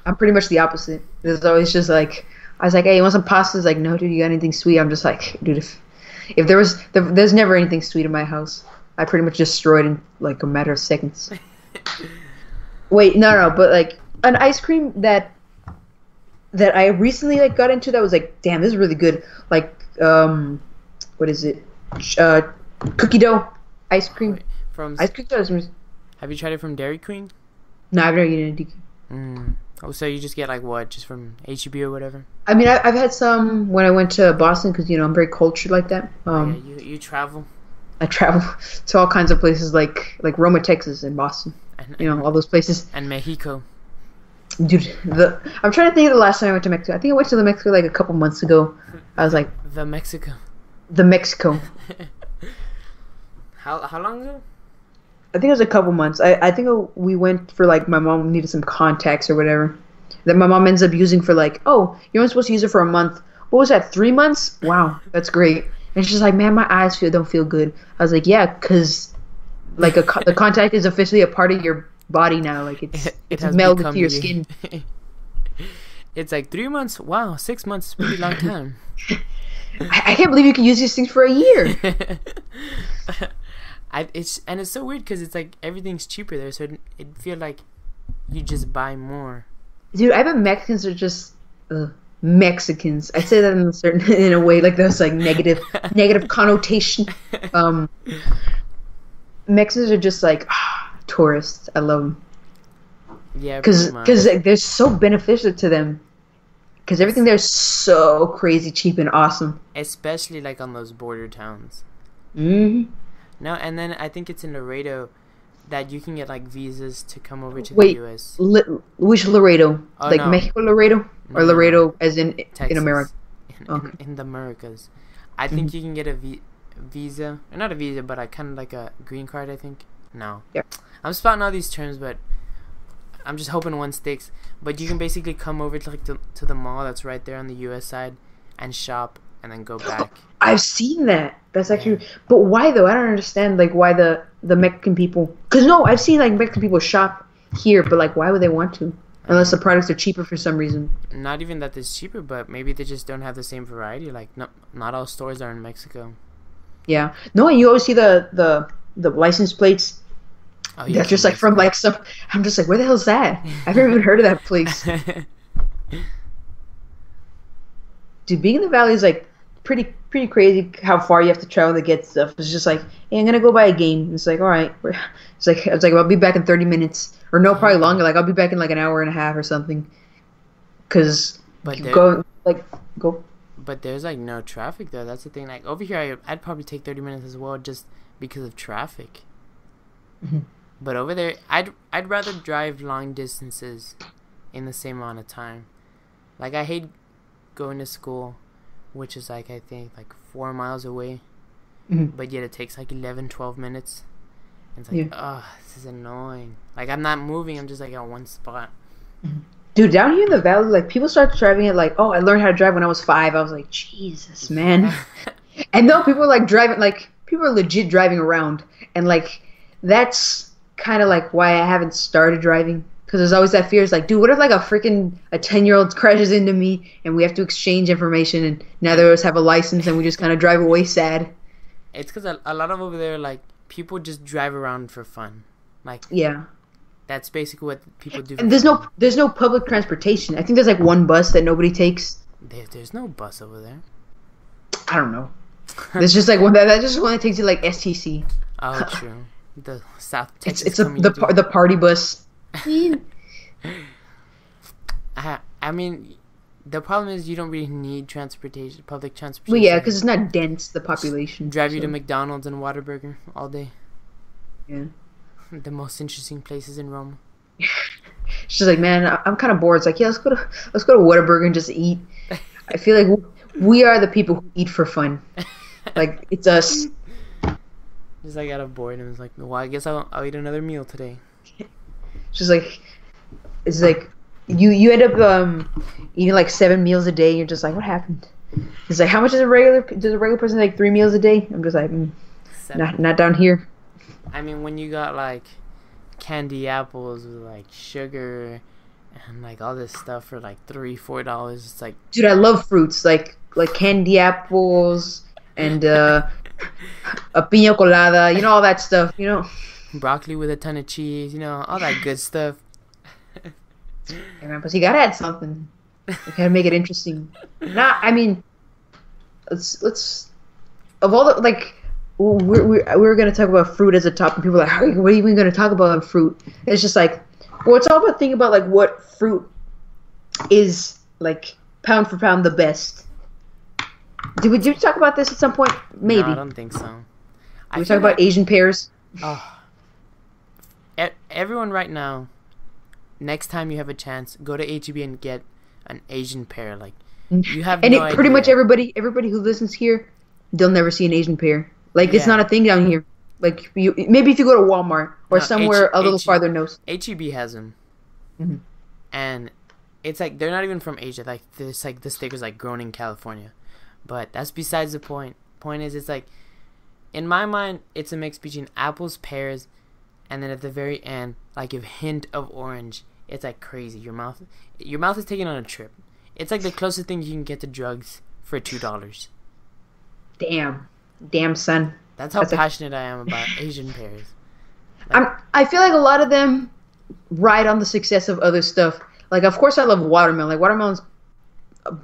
I'm pretty much the opposite. There's always just like I was like, hey, you want some pasta? He's like, no, dude, you got anything sweet? I'm just like, dude, if there's never anything sweet in my house. I pretty much destroyed in like a matter of seconds. Wait, no, but like an ice cream that I recently like got into that was like, damn, this is really good. Like, what is it? Cookie dough ice cream from ice cookie dough. Have you tried it from Dairy Queen? No, I've never eaten it. Oh, so you just get like what, just from H-E-B or whatever? I mean, I've had some when I went to Boston because you know I'm very cultured like that. Yeah, you travel. I travel to all kinds of places like Roma, Texas, and Boston. And, you know, all those places. And Mexico. Dude, I'm trying to think of the last time I went to Mexico. I think I went to the Mexico like a couple months ago. I was like The Mexico. How long ago? I think it was a couple months. I think we went for like my mom needed some contacts or whatever. That my mom ends up using for like, oh, you're only supposed to use it for a month. What was that, 3 months? Wow, that's great. And she's like, man, my eyes don't feel good. I was like, yeah, because like the contact is officially a part of your body now. Like it's melded to your skin. It's like 3 months. Wow, 6 months is a pretty long time. I can't believe you can use these things for a year. It's so weird because it's like everything's cheaper there, so it feels like you just buy more. Dude, I bet Mexicans are just Mexicans. I say that in a way like that's like negative connotation. Mexicans are just like tourists. I love them. Yeah, because like, they're so beneficial to them. Because everything there is so crazy cheap and awesome. Especially like on those border towns. Mm-hmm. No, and then I think it's in Laredo that you can get like visas to come over to the U.S. Which Laredo? Oh, like no. Mexico Laredo? Or Laredo as in Texas. In America? In the Americas. I think you can get a visa. Or not a visa, but kind of like a green card, I think. No. Yeah. I'm spouting all these terms, but I'm just hoping one sticks. But you can basically come over to the mall that's right there on the U.S. side and shop and then go back. I've seen that. That's actually, but why though? I don't understand like why the Mexican people. Cause no, I've seen like Mexican people shop here, but like why would they want to? Unless the products are cheaper for some reason. Not even that it's cheaper, but maybe they just don't have the same variety. Like not all stores are in Mexico. Yeah, no, and you always see the license plates. Oh, yeah, that's just like from like some. I'm just like, where the hell's that? I've never even heard of that place. Dude, being in the valley is like pretty crazy how far you have to travel to get stuff. It's just like, hey, I'm gonna go buy a game. It's like, all right, it's like I'll be back in 30 minutes or no, probably longer. Like I'll be back in like an hour and a half or something. Cause go. But there's like no traffic though. That's the thing. Like over here, I'd probably take 30 minutes as well just because of traffic. Mm-hmm. But over there, I'd rather drive long distances in the same amount of time. Like I hate going to school, which is like I think like 4 miles away, mm-hmm. but yet it takes like 11-12 minutes. And it's like, oh, this is annoying. Like I'm not moving. I'm just like at one spot. Mm-hmm. Dude, down here in the valley, like people start driving it like, oh, I learned how to drive when I was 5. I was like, Jesus, man. And no, people are like driving, like people are legit driving around, and like that's kind of like why I haven't started driving. Because there's always that fear. It's like, dude, what if like a 10-year-old crashes into me and we have to exchange information and neither of us have a license and we just kind of drive away sad. It's because a lot of over there, like, people just drive around for fun. Like, yeah. That's basically what people do. And there's no public transportation. I think there's like one bus that nobody takes. There's no bus over there. I don't know. There's just like one that just one that takes you like STC. Oh, true. The South Texas. It's the party bus. I mean, the problem is you don't really need transportation, public transportation. Well, yeah, because it's not dense, the population. Just drive you to McDonald's and Waterburger all day. Yeah. The most interesting places in Rome. She's like, man, I'm kind of bored. It's like, yeah, let's go to Waterburger and just eat. I feel like we are the people who eat for fun. Like, it's us. Just like out of boredom, it's like, well, I guess I'll eat another meal today. Just like, it's like, you end up eating like 7 meals a day. And you're just like, what happened? It's like, how much does a regular person take 3 meals a day? I'm just like, not down here. I mean, when you got like candy apples with like sugar and like all this stuff for like $3-4, it's like, dude, I love fruits like candy apples and a piña colada, you know, all that stuff, you know. Broccoli with a ton of cheese, you know, all that good stuff. But you gotta add something. You gotta make it interesting. Nah, I mean, let's of all the like we're gonna talk about fruit as a topic. People are like, how are you, what are you even gonna talk about on fruit? It's just like, well, it's all about thinking about like what fruit is like pound for pound the best. Did we talk about this at some point? Maybe. No, I don't think so. We talk about Asian pears. Oh. Everyone right now, next time you have a chance, go to H-E-B and get an Asian pear. Like, you have and no idea. Pretty much everybody who listens here, they'll never see an Asian pear. Like, it's not a thing down here. Like, maybe if you go to Walmart or somewhere a little farther north. H-E-B has them. Mm-hmm. And it's like, they're not even from Asia. Like the sticker's like grown in California. But that's besides the point. Point is, it's like, in my mind, it's a mix between apples, pears, and then at the very end, like a hint of orange. It's like crazy. Your mouth is taken on a trip. It's like the closest thing you can get to drugs for $2. Damn, son. That's how passionate I am about Asian pears. Like, I feel like a lot of them ride on the success of other stuff. Like, of course, I love watermelon. Like, watermelon's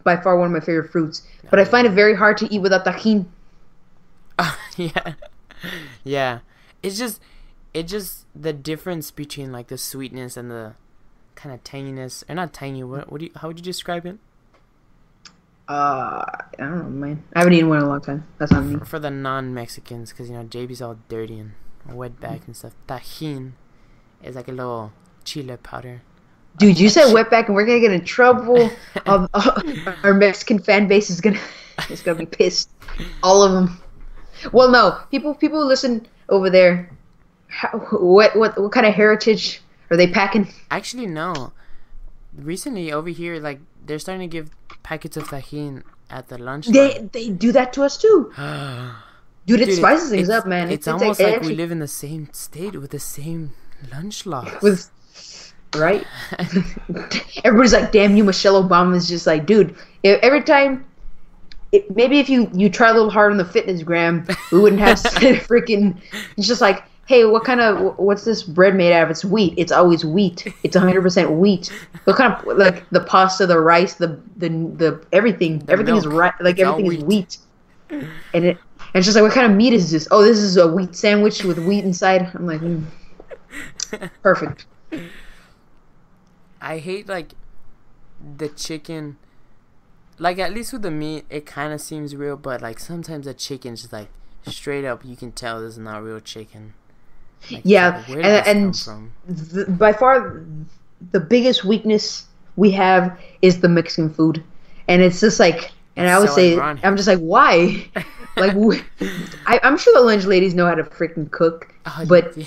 by far one of my favorite fruits. But I find it very hard to eat without tajin. Yeah. It's just the difference between like the sweetness and the kind of tanginess, or not tangy. How would you describe it? I don't know, man. I haven't eaten one in a long time. That's not me. For the non-Mexicans, because you know JB's all dirty and wet back and stuff. Tajin is like a little chile powder. Dude, you said wet back, and we're gonna get in trouble. Our Mexican fan base is gonna be pissed. All of them. Well, no, people who listen over there, what kind of heritage are they packing? Actually, no. Recently, over here, like they're starting to give packets of tajin at the lunch. They do that to us too. Dude, it spices things up, man. It's almost like we live in the same state with the same lunch laws. Right? Everybody's like, damn you, Michelle Obama's just like, dude, every time. Maybe if you try a little hard on the fitness gram, we wouldn't have freaking. It's just like, hey, what's this bread made out of? It's wheat. It's always wheat. It's 100% wheat. What kind of like the pasta, the rice, the everything. The everything milk. Is right. Like it's everything wheat. Is wheat. And it's just like, what kind of meat is this? Oh, this is a wheat sandwich with wheat inside. I'm like, perfect. I hate like the chicken. Like, at least with the meat, it kind of seems real, but, like, sometimes the chicken's just, like, straight up, you can tell this is not real chicken. Like, yeah, like, and by far, the biggest weakness we have is the Mexican food. And it's just, like, And I would say, I'm just like, why? Like, I'm sure the lunch ladies know how to freaking cook, but, yeah.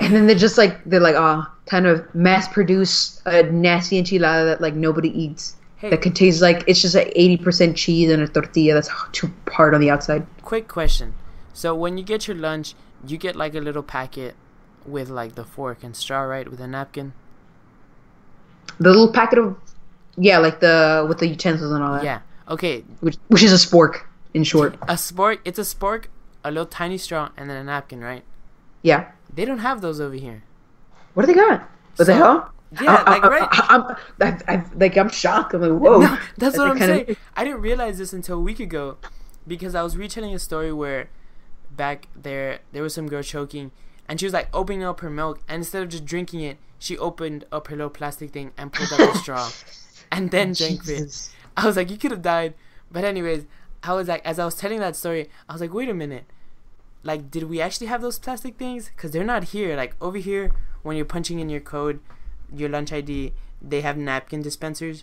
And then they're like, kind of mass produce a nasty enchilada that like nobody eats. Hey. That contains like, it's just like 80% cheese and a tortilla that's too hard on the outside. Quick question. So when you get your lunch, you get like a little packet with like the fork and straw, right? With a napkin? The little packet of, yeah, like with the utensils and all that. Yeah. Okay. Which is a spork, in short. A spork, it's a spork, a little tiny straw, and then a napkin, right? Yeah. They don't have those over here. What do they got? What the hell? Yeah, I'm shocked. I'm like, whoa. No, that's what I'm saying. I didn't realize this until a week ago, because I was retelling a story where back there was some girl choking, and she was like opening up her milk, and instead of just drinking it, she opened up her little plastic thing and pulled out the straw, and then drank it. I was like, you could have died. But anyways, I was like, as I was telling that story, I was like, wait a minute, like, did we actually have those plastic things? Because they're not here. Like, over here, when you're punching in your code, your lunch ID, they have napkin dispensers,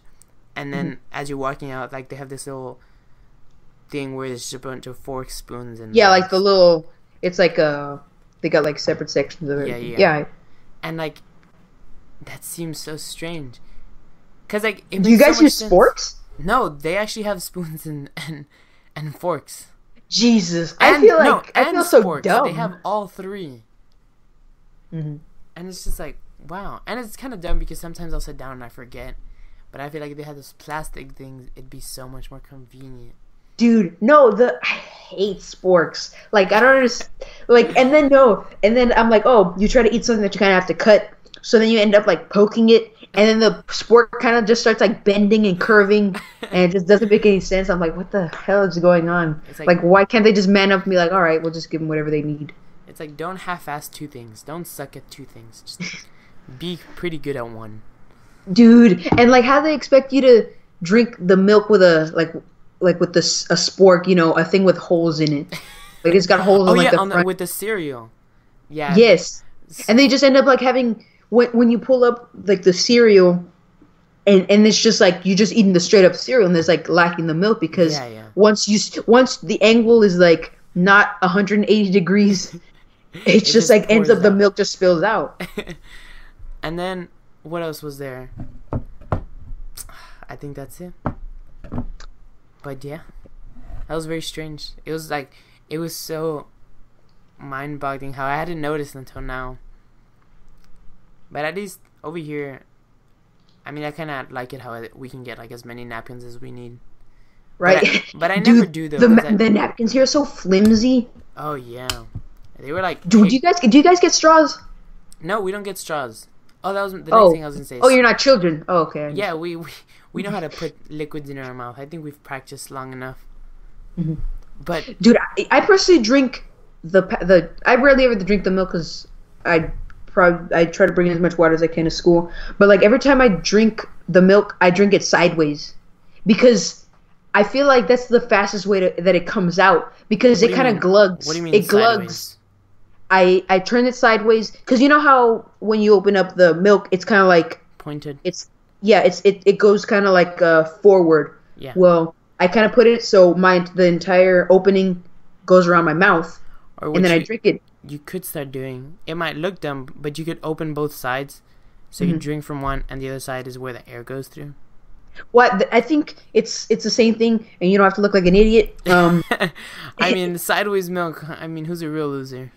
and then as you're walking out, like, they have this little thing where there's just a bunch of forks, spoons, and yeah, like the little, it's like a, they got like separate sections of it. Yeah. And like, that seems so strange, cause like, do you guys use sporks? No, they actually have spoons and forks. Jesus, I feel so sporks. Dumb. They have all three. And it's just like, wow. And it's kind of dumb because sometimes I'll sit down and I forget. But I feel like if they had those plastic things, it'd be so much more convenient. Dude, no, I hate sporks. Like, I don't understand. Like, and then I'm like, oh, you try to eat something that you kind of have to cut. So then you end up like poking it, and then the spork kind of just starts like bending and curving, and it just doesn't make any sense. I'm like, what the hell is going on? It's like, why can't they just man up and be like, all right, we'll just give them whatever they need. It's like, don't half-ass two things. Don't suck at two things. Just be pretty good at one. Dude, and like, how they expect you to drink the milk with a like with this a spork, you know, a thing with holes in it. Like, it's got holes in, like, the front. With the cereal. Yeah. Yes, and they just end up like having. When you pull up like the cereal, and it's just like you're just eating the straight up cereal, and there's like lacking the milk because once the angle is like not 180 degrees, it's just like ends up, the milk just spills out. And then what else was there? I think that's it. But yeah, that was very strange. It was like, it was so mind-boggling how I hadn't noticed until now. But at least over here, I mean, I kind of like it how we can get like as many napkins as we need. Right. But I never do though. The napkins here are so flimsy. Oh yeah, they were like. Dude, do you guys get straws? No, we don't get straws. Oh, that was the next thing I was gonna say. Oh, you're not children. Oh, okay. Yeah, we know how to put liquids in our mouth. I think we've practiced long enough. But dude, I personally drink the. I rarely ever drink the milk because I try to bring in as much water as I can to school, but like every time I drink the milk, I drink it sideways, because I feel like that's the fastest way that it comes out, because it kind of glugs. What do you mean? It glugs. I turn it sideways because you know how when you open up the milk, it's kind of like pointed. It's it goes kind of like forward. Yeah. Well, I kind of put it so the entire opening goes around my mouth, and then I drink it. You could start doing, it might look dumb, but you could open both sides, so you drink from one and the other side is where the air goes through. Well, I think it's the same thing, and you don't have to look like an idiot. I mean, sideways milk, I mean, who's a real loser?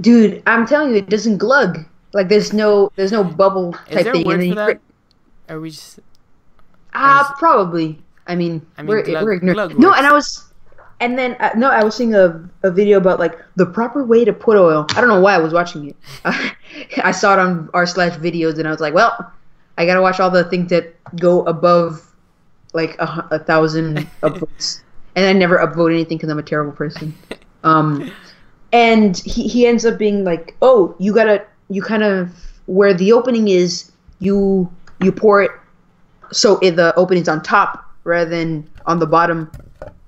Dude, I'm telling you, it doesn't glug. Like, there's no bubble type thing. Is there a word for that? Are we just... probably. I mean we're ignorant. No, and I was... And then, no, I was seeing a video about, like, the proper way to put oil. I don't know why I was watching it. I saw it on r/videos, and I was like, well, I got to watch all the things that go above, like, 1,000 upvotes. And I never upvote anything because I'm a terrible person. And he ends up being like, oh, you kind of, where the opening is, you pour it so the opening's on top rather than on the bottom.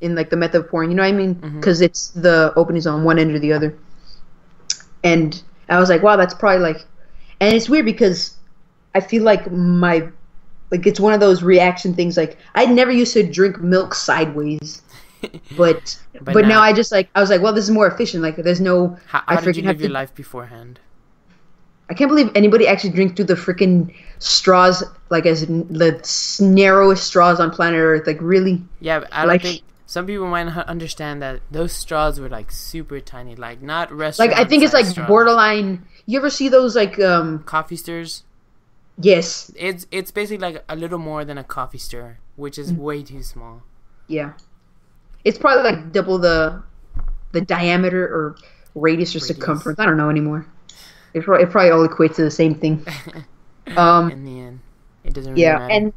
In like the method of pouring, you know what I mean? Because it's the openings on one end or the other. And I was like, wow, that's probably like, and it's weird because I feel like my Like, it's one of those reaction things. Like, I never used to drink milk sideways, but now I just like, I was like, well, this is more efficient. Like, there's no. How did you live your life beforehand? I can't believe anybody actually drinks through the freaking straws, like as the narrowest straws on planet Earth. Like, really? Yeah, but I don't think some people might not understand that those straws were like super tiny, like not restaurant. Like, I think it's like straws. Borderline. You ever see those like coffee stirs? Yes. It's basically like a little more than a coffee stir, which is way too small. Yeah, it's probably like double the diameter or radius or circumference. I don't know anymore. It probably all equates to the same thing. In the end, it doesn't really matter.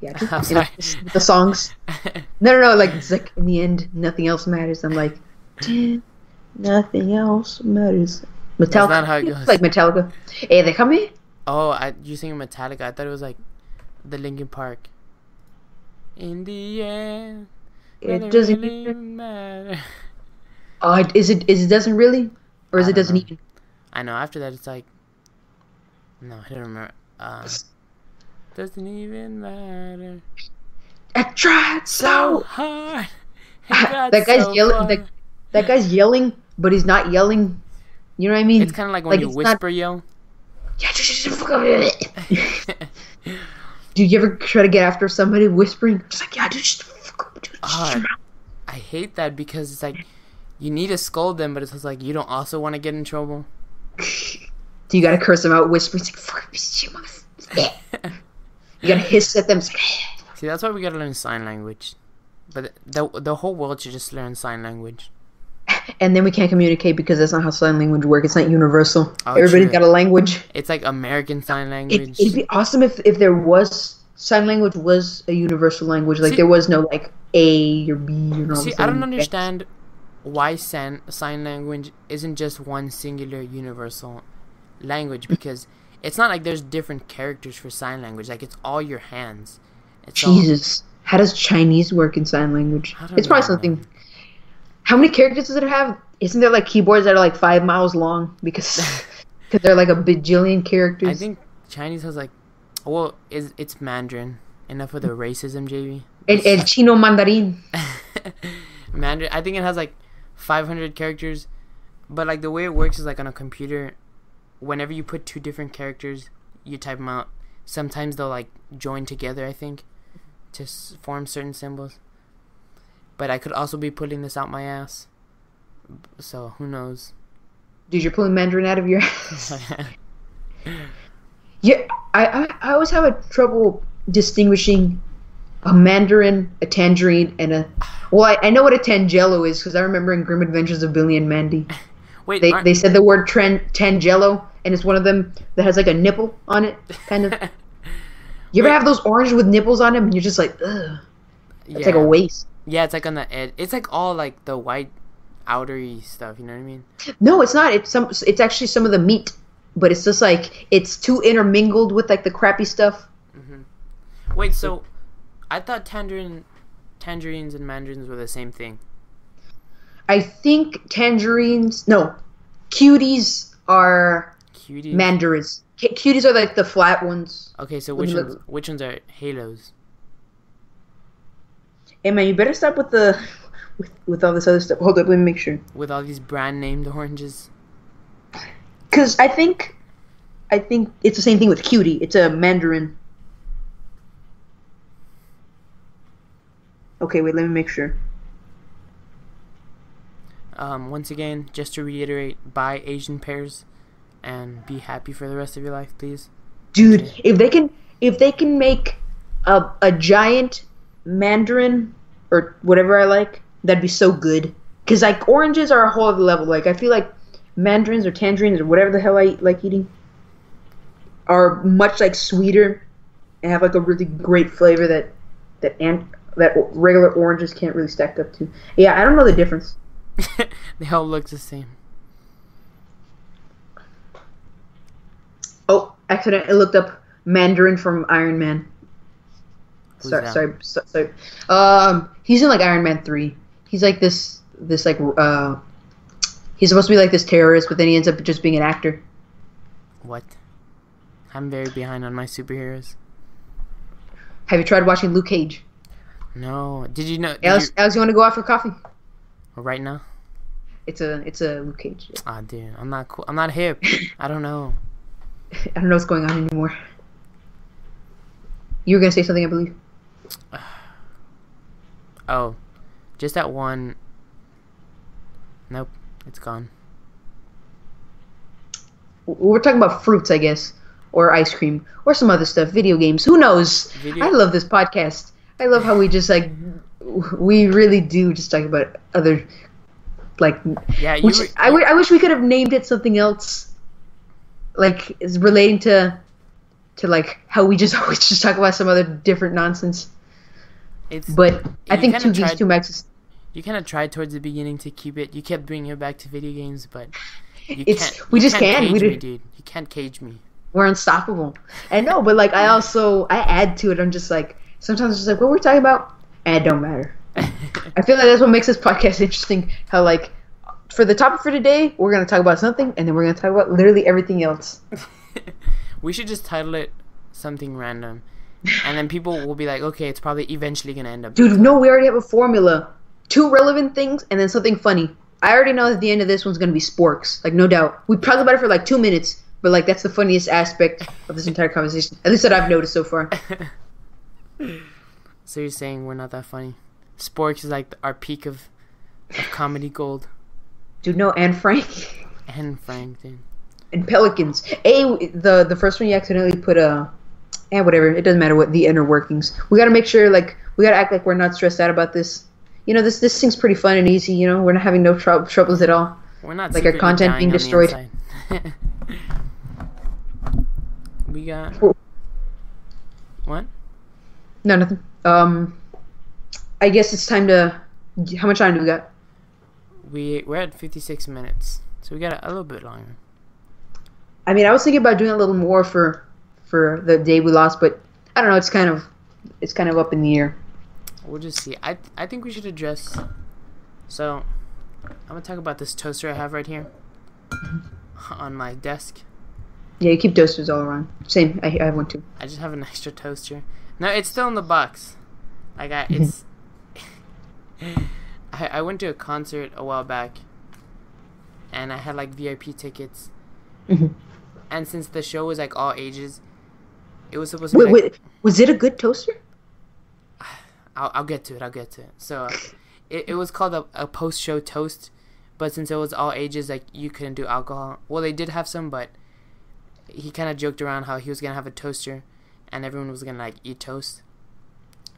Yeah, I'm sorry. Know, the songs. No. Like, it's like, in the end, nothing else matters. I'm like, nothing else matters. Metallica. That's not how it goes. Like Metallica. Hey, they come here. Oh, you singing Metallica? I thought it was like the Linkin Park. In the end, it doesn't really matter. Oh, is it doesn't really? Or is it doesn't even? I know. After that, it's like, no, I don't remember. Doesn't even matter. I tried so hard. That guy's yelling. That guy's yelling, but he's not yelling. You know what I mean? It's kind of like when you whisper yell. Dude, you ever try to get after somebody whispering? Just like, yeah, dude. I hate that because it's like, you need to scold them, but it's just like, you don't also want to get in trouble. You gotta curse them out, whisper. It's like, fuck, bitch, you motherfucker. You gotta hiss at them. It's like, see, that's why we gotta learn sign language. But the whole world should just learn sign language. And then we can't communicate because that's not how sign language works. It's not universal. Oh, everybody's got a language. It's like American Sign Language. It'd be awesome if there was sign language was a universal language. Like, see, there was no like A or B or all. See, I don't understand why sign language isn't just one singular universal language, because it's not like there's different characters for sign language. Like, it's all your hands. It's Jesus, how does Chinese work in sign language? It's probably something. How many characters does it have? Isn't there like keyboards that are like 5 miles long because they're like a bajillion characters? I think Chinese has like, well, it's Mandarin. Enough with the racism, JV. El Chino Mandarin. Mandarin. I think it has like 500 characters, but like the way it works is like on a computer. Whenever you put two different characters, you type them out. Sometimes they'll like join together, I think, to form certain symbols. But I could also be pulling this out my ass. So, who knows? Dude, you're pulling Mandarin out of your ass. Yeah, I always have a trouble distinguishing a Mandarin, a tangerine, and a... Well, I know what a Tangelo is, because I remember in Grim Adventures of Billy and Mandy. Wait, they said the word Tangelo, and it's one of them that has like a nipple on it, kind of. You ever have those oranges with nipples on them, and you're just like, ugh. It's like a waste. Yeah, it's like on the edge. It's like all like the white outery stuff. You know what I mean? No, it's not. It's actually some of the meat, but it's just like it's too intermingled with like the crappy stuff. Mm-hmm. Wait, so I thought tangerines and mandarins were the same thing. I think tangerines. No, cuties are mandarins. Cuties are like the flat ones. Okay, so which ones are halos? Hey man, you better stop with the with all this other stuff. Hold up, let me make sure. With all these brand named oranges. Cause I think it's the same thing with cutie. It's a mandarin. Okay, wait, let me make sure. Once again, just to reiterate, buy Asian pears and be happy for the rest of your life, please. Dude, okay. if they can make a giant Mandarin or whatever I like, that'd be so good. Cause like oranges are a whole other level. Like, I feel like mandarins or tangerines or whatever the hell I like eating are much like sweeter and have like a really great flavor that regular oranges can't really stack up to. Yeah, I don't know the difference. They all look the same. Oh, accidentally looked up Mandarin from Iron Man. Sorry. He's in like Iron Man 3. He's like this like he's supposed to be like this terrorist, but then he ends up just being an actor. What? I'm very behind on my superheroes. Have you tried watching Luke Cage? No. Did you know? Alex, you want to go out for coffee? Right now? It's a Luke Cage. Ah, dude, I'm not cool. I'm not hip. I don't know. I don't know what's going on anymore. You were gonna say something, I believe. Oh, just that one. Nope, it's gone. We're talking about fruits, I guess, or ice cream, or some other stuff. Video games. Who knows? I love this podcast. I love how we just like we really do just talk about other. Like, yeah, I wish we could have named it something else, like is relating to like how we just always just talk about some other different nonsense. But I think 2Geeks2Mics. You kind of tried towards the beginning to keep it. You kept bringing it back to video games, but you just can't cage me, dude. You can't cage me. We're unstoppable. I know, but like I add to it. I'm just like sometimes it's just like what we're talking about. And it don't matter. I feel like that's what makes this podcast interesting. How like, for the topic for today, we're gonna talk about something, and then we're gonna talk about literally everything else. We should just title it something random, and then people will be like, "Okay, it's probably eventually gonna end up." Dude, no, we already have a formula: 2 relevant things, and then something funny. I already know that the end of this one's gonna be sporks, like no doubt. We talked about it for like 2 minutes, but like that's the funniest aspect of this entire conversation, at least that I've noticed so far. So you're saying we're not that funny? Sporks is like our peak of comedy gold. Dude, no, and Frank. And Frank, dude. And Pelicans. The first one you accidentally put a... And whatever, it doesn't matter what the inner workings. We gotta make sure, like, we gotta act like we're not stressed out about this. You know, this thing's pretty fun and easy, you know? We're not having no troubles at all. We're not like our content being destroyed. We got... What? No, nothing. I guess it's time to... How much time do we got? We're at 56 minutes, so we got a little bit longer. I mean, I was thinking about doing a little more for the day we lost, but I don't know. It's kind of up in the air. We'll just see. I think we should address. So I'm gonna talk about this toaster I have right here on my desk. Yeah, you keep toasters all around. Same. I have one too. I just have an extra toaster. No, it's still in the box. Like it's. I went to a concert a while back, and I had like VIP tickets, and since the show was like all ages, it was supposed to. Wait, wait, was it a good toaster? I'll get to it. I'll get to it. So, it was called a post-show toast, but since it was all ages, like you couldn't do alcohol. Well, they did have some, but he kind of joked around how he was gonna have a toaster, and everyone was gonna like eat toast.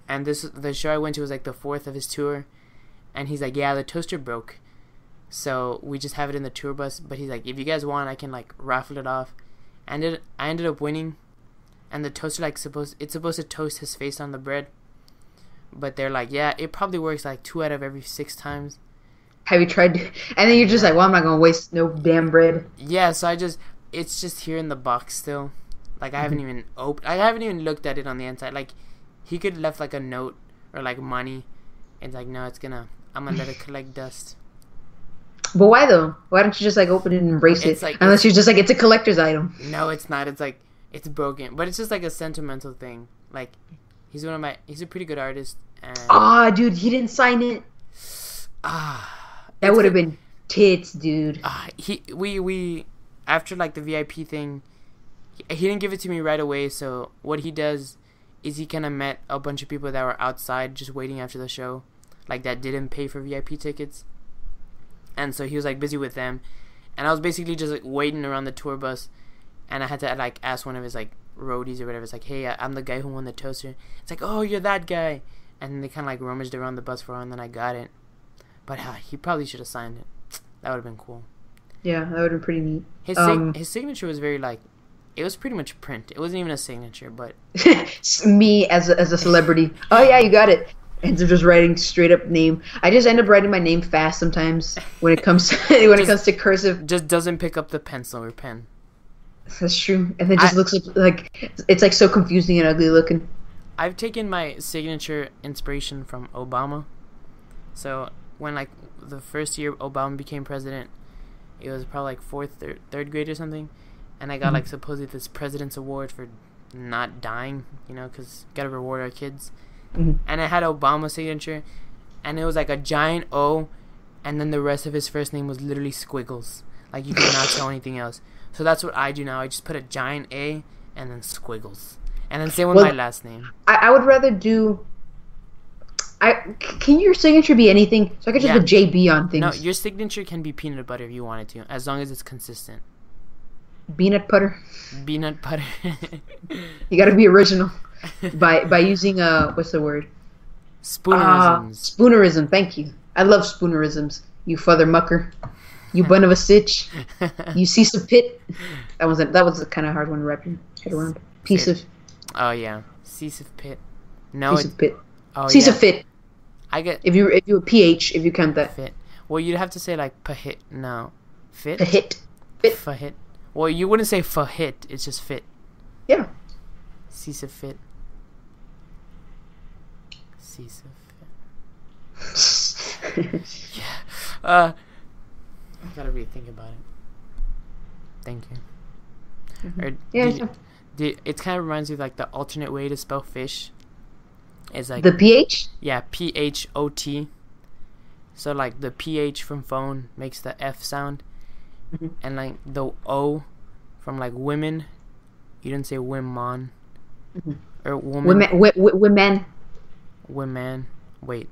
And the show I went to was like the 4th of his tour. And he's like, yeah, the toaster broke. So we just have it in the tour bus. But he's like, if you guys want, I can like raffle it off. And I ended up winning. And the toaster like it's supposed to toast his face on the bread. But they're like, yeah, it probably works like 2 out of every 6 times. Have you tried? And then you're just like, well, I'm not going to waste no damn bread. Yeah, so it's just here in the box still. Like I haven't even looked at it on the inside. Like he could have left like a note or like money. It's like, no, I'm gonna let it collect dust. But why though? Why don't you just like open it and embrace it? Like, unless you're just like, it's a collector's item. No, it's not. It's like, it's broken. But it's just like a sentimental thing. Like, he's a pretty good artist. And... Ah, dude, he didn't sign it. Ah, that would have been tits, dude. After like the VIP thing, he didn't give it to me right away. So what he does is he kind of met a bunch of people that were outside just waiting after the show. Like, that didn't pay for VIP tickets. And so he was, like, busy with them. And I was basically just, like, waiting around the tour bus. And I had to, like, ask one of his, like, roadies or whatever. It's like, hey, I'm the guy who won the toaster. It's like, oh, you're that guy. And they kind of, like, rummaged around the bus for a while, and then I got it. But he probably should have signed it. That would have been cool. Yeah, that would have been pretty neat. His signature was very, like, it was pretty much print. It wasn't even a signature, but... Me as a celebrity. Oh, yeah, you got it. Ends up just writing straight up name. I just end up writing my name fast sometimes when it comes to, when it comes to cursive. Just doesn't pick up the pencil or pen. That's true, and it just looks like it's like so confusing and ugly looking. I've taken my signature inspiration from Obama. So when like the first year Obama became president, it was probably like 4th or 3rd grade or something, and I got like supposedly this President's Award for not dying, you know, because gotta reward our kids. And it had Obama's signature, and it was like a giant O, and then the rest of his first name was literally squiggles. Like, you could not tell anything else. So that's what I do now. I just put a giant A and then squiggles. And then same with my last name. I would rather do... Can your signature be anything? So I could just put JB on things. No, your signature can be peanut butter if you wanted to, as long as it's consistent. Peanut butter. Peanut butter. You gotta be original by using what's the word? Spoonerisms. Spoonerism. Thank you. I love spoonerisms. You father mucker. You bun of a stitch. You cease a pit. That was a kind of hard one to wrap your head around. Piece of. Oh yeah. Cease of pit. No. Piece of pit. Oh, cease a fit. I get if you ph if you count that. Fit. Well, you'd have to say like pahit. No, fit. Pahit. Fit. Fahit. Well, you wouldn't say fahit. It's just fit. Yeah. Cease a fit. Cease a fit. Yeah. I gotta rethink about it. Thank you. Or, yeah. It kind of reminds me of like the alternate way to spell fish. It's like the ph? Yeah, phot. So like the ph from phone makes the f sound, and like the o from like women, you didn't say women or woman. Women. Wait.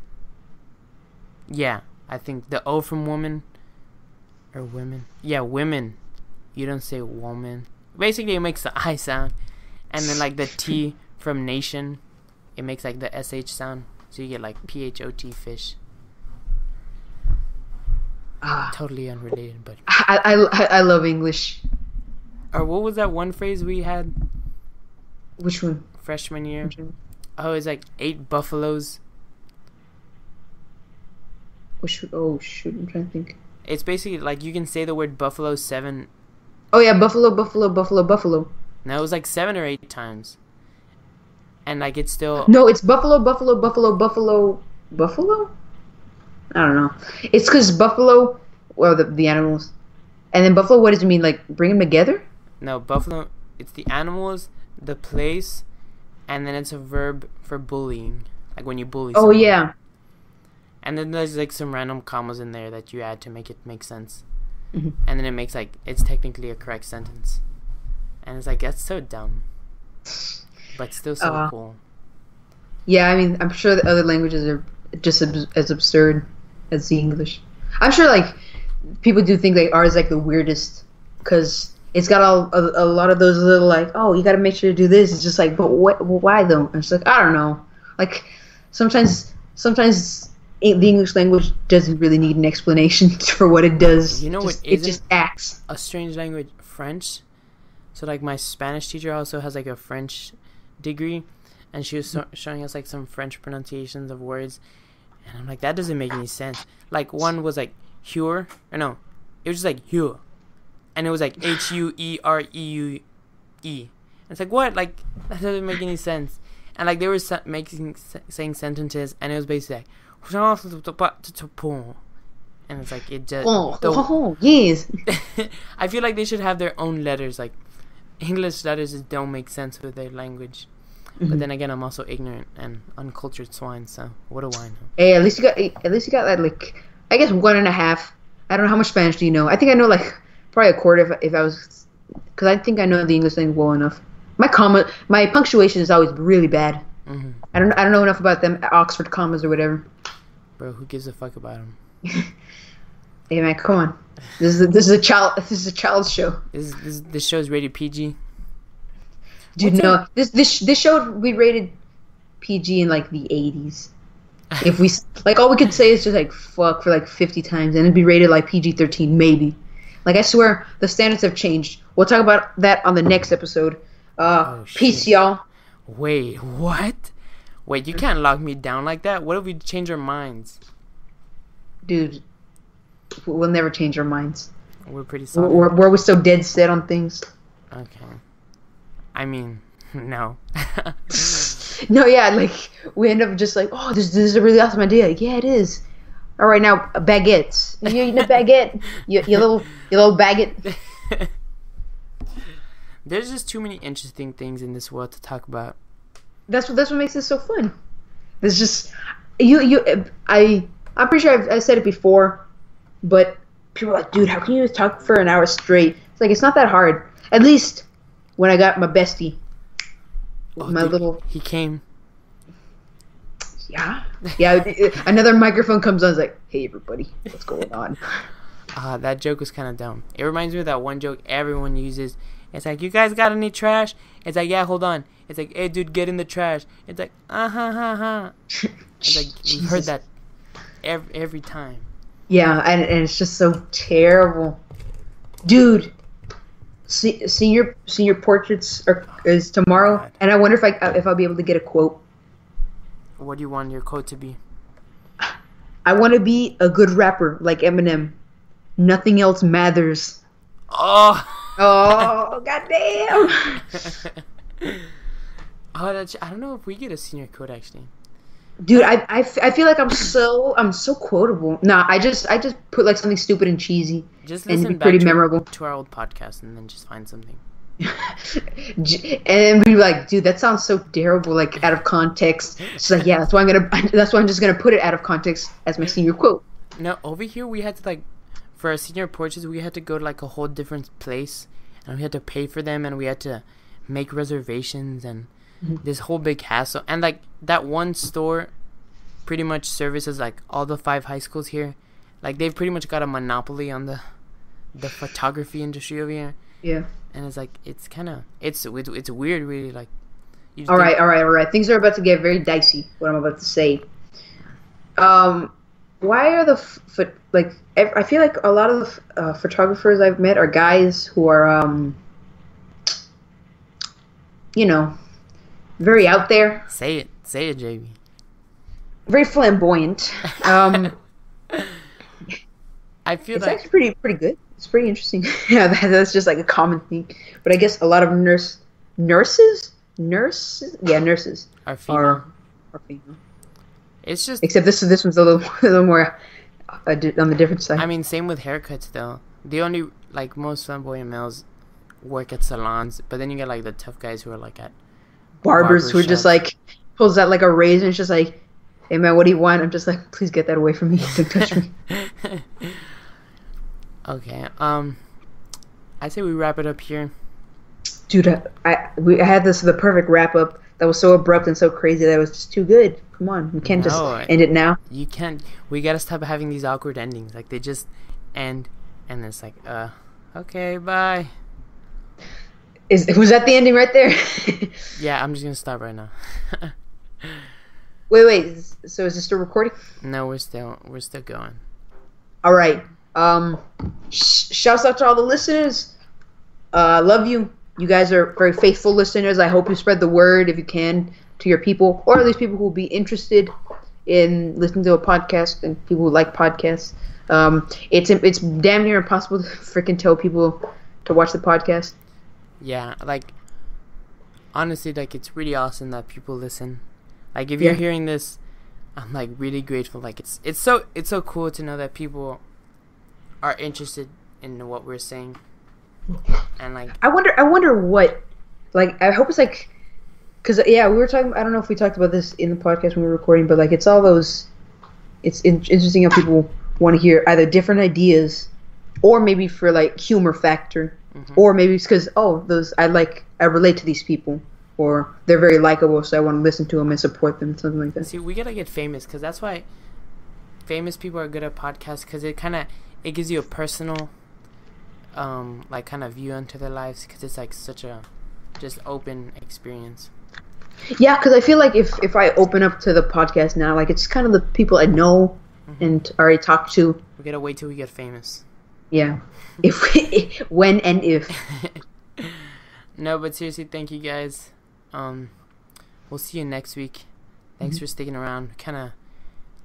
Yeah, I think the o from woman or women. Yeah, women. You don't say woman. Basically, it makes the I sound, and then like the t from nation. It makes like the sh sound, so you get like phot fish. Totally unrelated, but I love English. Or what was that one phrase we had? Which one? Freshman year. Oh, it's like 8 buffaloes. Oh shoot! I'm trying to think. It's basically like you can say the word buffalo 7. Oh yeah, buffalo. No, it was like 7 or 8 times. And like it's still no, it's buffalo. I don't know. It's because buffalo, well, the animals, and then buffalo. What does it mean? Like bring them together? No, buffalo. It's the animals, the place, and then it's a verb for bullying, like when you bully. Oh someone. Yeah. And then there's like some random commas in there that you add to make it make sense, and then it makes like it's technically a correct sentence, and it's like that's so dumb. But still so cool. Yeah, I mean, I'm sure the other languages are just as absurd as the English. I'm sure, like, people do think like ours is, like, the weirdest. Because it's got a lot of those little, like, oh, you gotta make sure to do this. It's just like, but why, though? And it's like, I don't know. Like, sometimes the English language doesn't really need an explanation for what it does. You know what isn't? It just acts. A strange language, French. So, like, my Spanish teacher also has, like, a French degree, and she was showing us like some French pronunciations of words, and I'm like, that doesn't make any sense. Like one was like hure, or no, it was just like hure, and it was like hureue. And it's like, what? Like that doesn't make any sense. And like they were saying sentences, and it was basically like, and it's like it just. Oh yes. I feel like they should have their own letters, like. English letters just don't make sense with their language. But then again, I'm also ignorant and uncultured swine, so what do I know? Hey, at least you got that, like, I guess 1.5. I don't know how much Spanish do you know. I think I know like probably 1/4 if I was, because I think I know the English language well enough. My punctuation is always really bad. I don't know enough about them Oxford commas or whatever. Bro, who gives a fuck about them? Hey man, come on! This is a child's show. This show's rated PG. Dude, no, this show would be rated PG in like the 80s. If we like, all we could say is just like fuck for like 50 times, and it'd be rated like PG-13 maybe. Like I swear, the standards have changed. We'll talk about that on the next episode. Peace, y'all. Wait, what? Wait, you can't lock me down like that. What if we change our minds, dude? We'll never change our minds. We're pretty solid. We're so dead set on things. Okay. I mean, no. No, yeah, like, we end up just like, oh, this is a really awesome idea. Like, yeah, it is. All right, now, baguettes. You're eating a baguette. Your little baguette. There's just too many interesting things in this world to talk about. That's what makes this so fun. There's just I'm pretty sure I've said it before, but people are like, dude, how can you just talk for an hour straight? It's like, it's not that hard. At least when I got my bestie, he came. Yeah. Another microphone comes on. It's like, hey, everybody, what's going on? That joke was kind of dumb. It reminds me of that one joke everyone uses. It's like, you guys got any trash? It's like, yeah, hold on. It's like, hey, dude, get in the trash. It's like, It's like, we've heard that every time. Yeah, and it's just so terrible, dude. Senior portraits is tomorrow, and I wonder if I'll be able to get a quote. What do you want your quote to be? I want to be a good rapper like Eminem. Nothing else matters. Oh, goddamn. I don't know if we get a senior quote actually. Dude, I feel like I'm so quotable. Nah, I just put like something stupid and cheesy. Just listen and be pretty memorable to our old podcast, and then just find something. And be like, dude, that sounds so terrible, like out of context. She's like, yeah, that's why I'm just gonna put it out of context as my senior quote. No, over here we had to like, for our senior portraits, we had to go to like a whole different place, and we had to pay for them, and we had to make reservations and. This whole big hassle, and like that one store pretty much services like all the 5 high schools here. Like they've pretty much got a monopoly on the photography industry over here. Yeah, and it's like it's weird, really. Like, all right. Things are about to get very dicey. What I'm about to say. Why are I feel like a lot of photographers I've met are guys who are very out there. Say it, JB. Very flamboyant. I feel it's like actually pretty good. It's pretty interesting. Yeah, that's just like a common thing. But I guess a lot of nurses are female. Are female. It's just except this one's a little more on the different side. I mean, same with haircuts though. The only like most flamboyant males work at salons, but then you get like the tough guys who are like at barbers who are just like pulls out like a razor and it's just like, hey man, what do you want? I'm just like, please get that away from me. Don't touch me. Okay. I say we wrap it up here. Dude, I had this the perfect wrap up that was so abrupt and so crazy that it was just too good. Come on, we can't just end it now. You can't. We gotta stop having these awkward endings. Like they just end and it's like, okay, bye. Was that the ending right there? Yeah, I'm just going to stop right now. wait. So is this still recording? No, we're still going. All right. Shouts out to all the listeners. Love you. You guys are very faithful listeners. I hope you spread the word if you can to your people, or at least people who will be interested in listening to a podcast and people who like podcasts. It's damn near impossible to freaking tell people to watch the podcast. Yeah, like, honestly, like, it's really awesome that people listen. Like, if you're hearing this, I'm, like, really grateful. Like, it's so cool to know that people are interested in what we're saying. And, like... I wonder what... Like, I hope it's, like... Because, yeah, we were talking... I don't know if we talked about this in the podcast when we were recording, but, like, it's all those... It's interesting how people want to hear either different ideas or maybe for, like, humor factor. Mm-hmm. Or maybe it's because, I relate to these people, or they're very likable, so I want to listen to them and support them, something like that. See, we gotta get famous, because that's why famous people are good at podcasts, because it gives you a personal, like, kind of view into their lives, because it's, like, such a just open experience. Yeah, because I feel like if I open up to the podcast now, like, it's kind of the people I know and already talked to. We gotta wait till we get famous. Yeah, when and if. No, but seriously, thank you guys. We'll see you next week. Thanks for sticking around. Kind of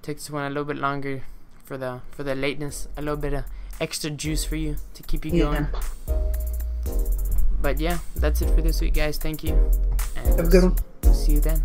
took this one a little bit longer for the lateness. A little bit of extra juice for you to keep you going. But yeah, that's it for this week, guys. Thank you. And have a good one. We'll see you then.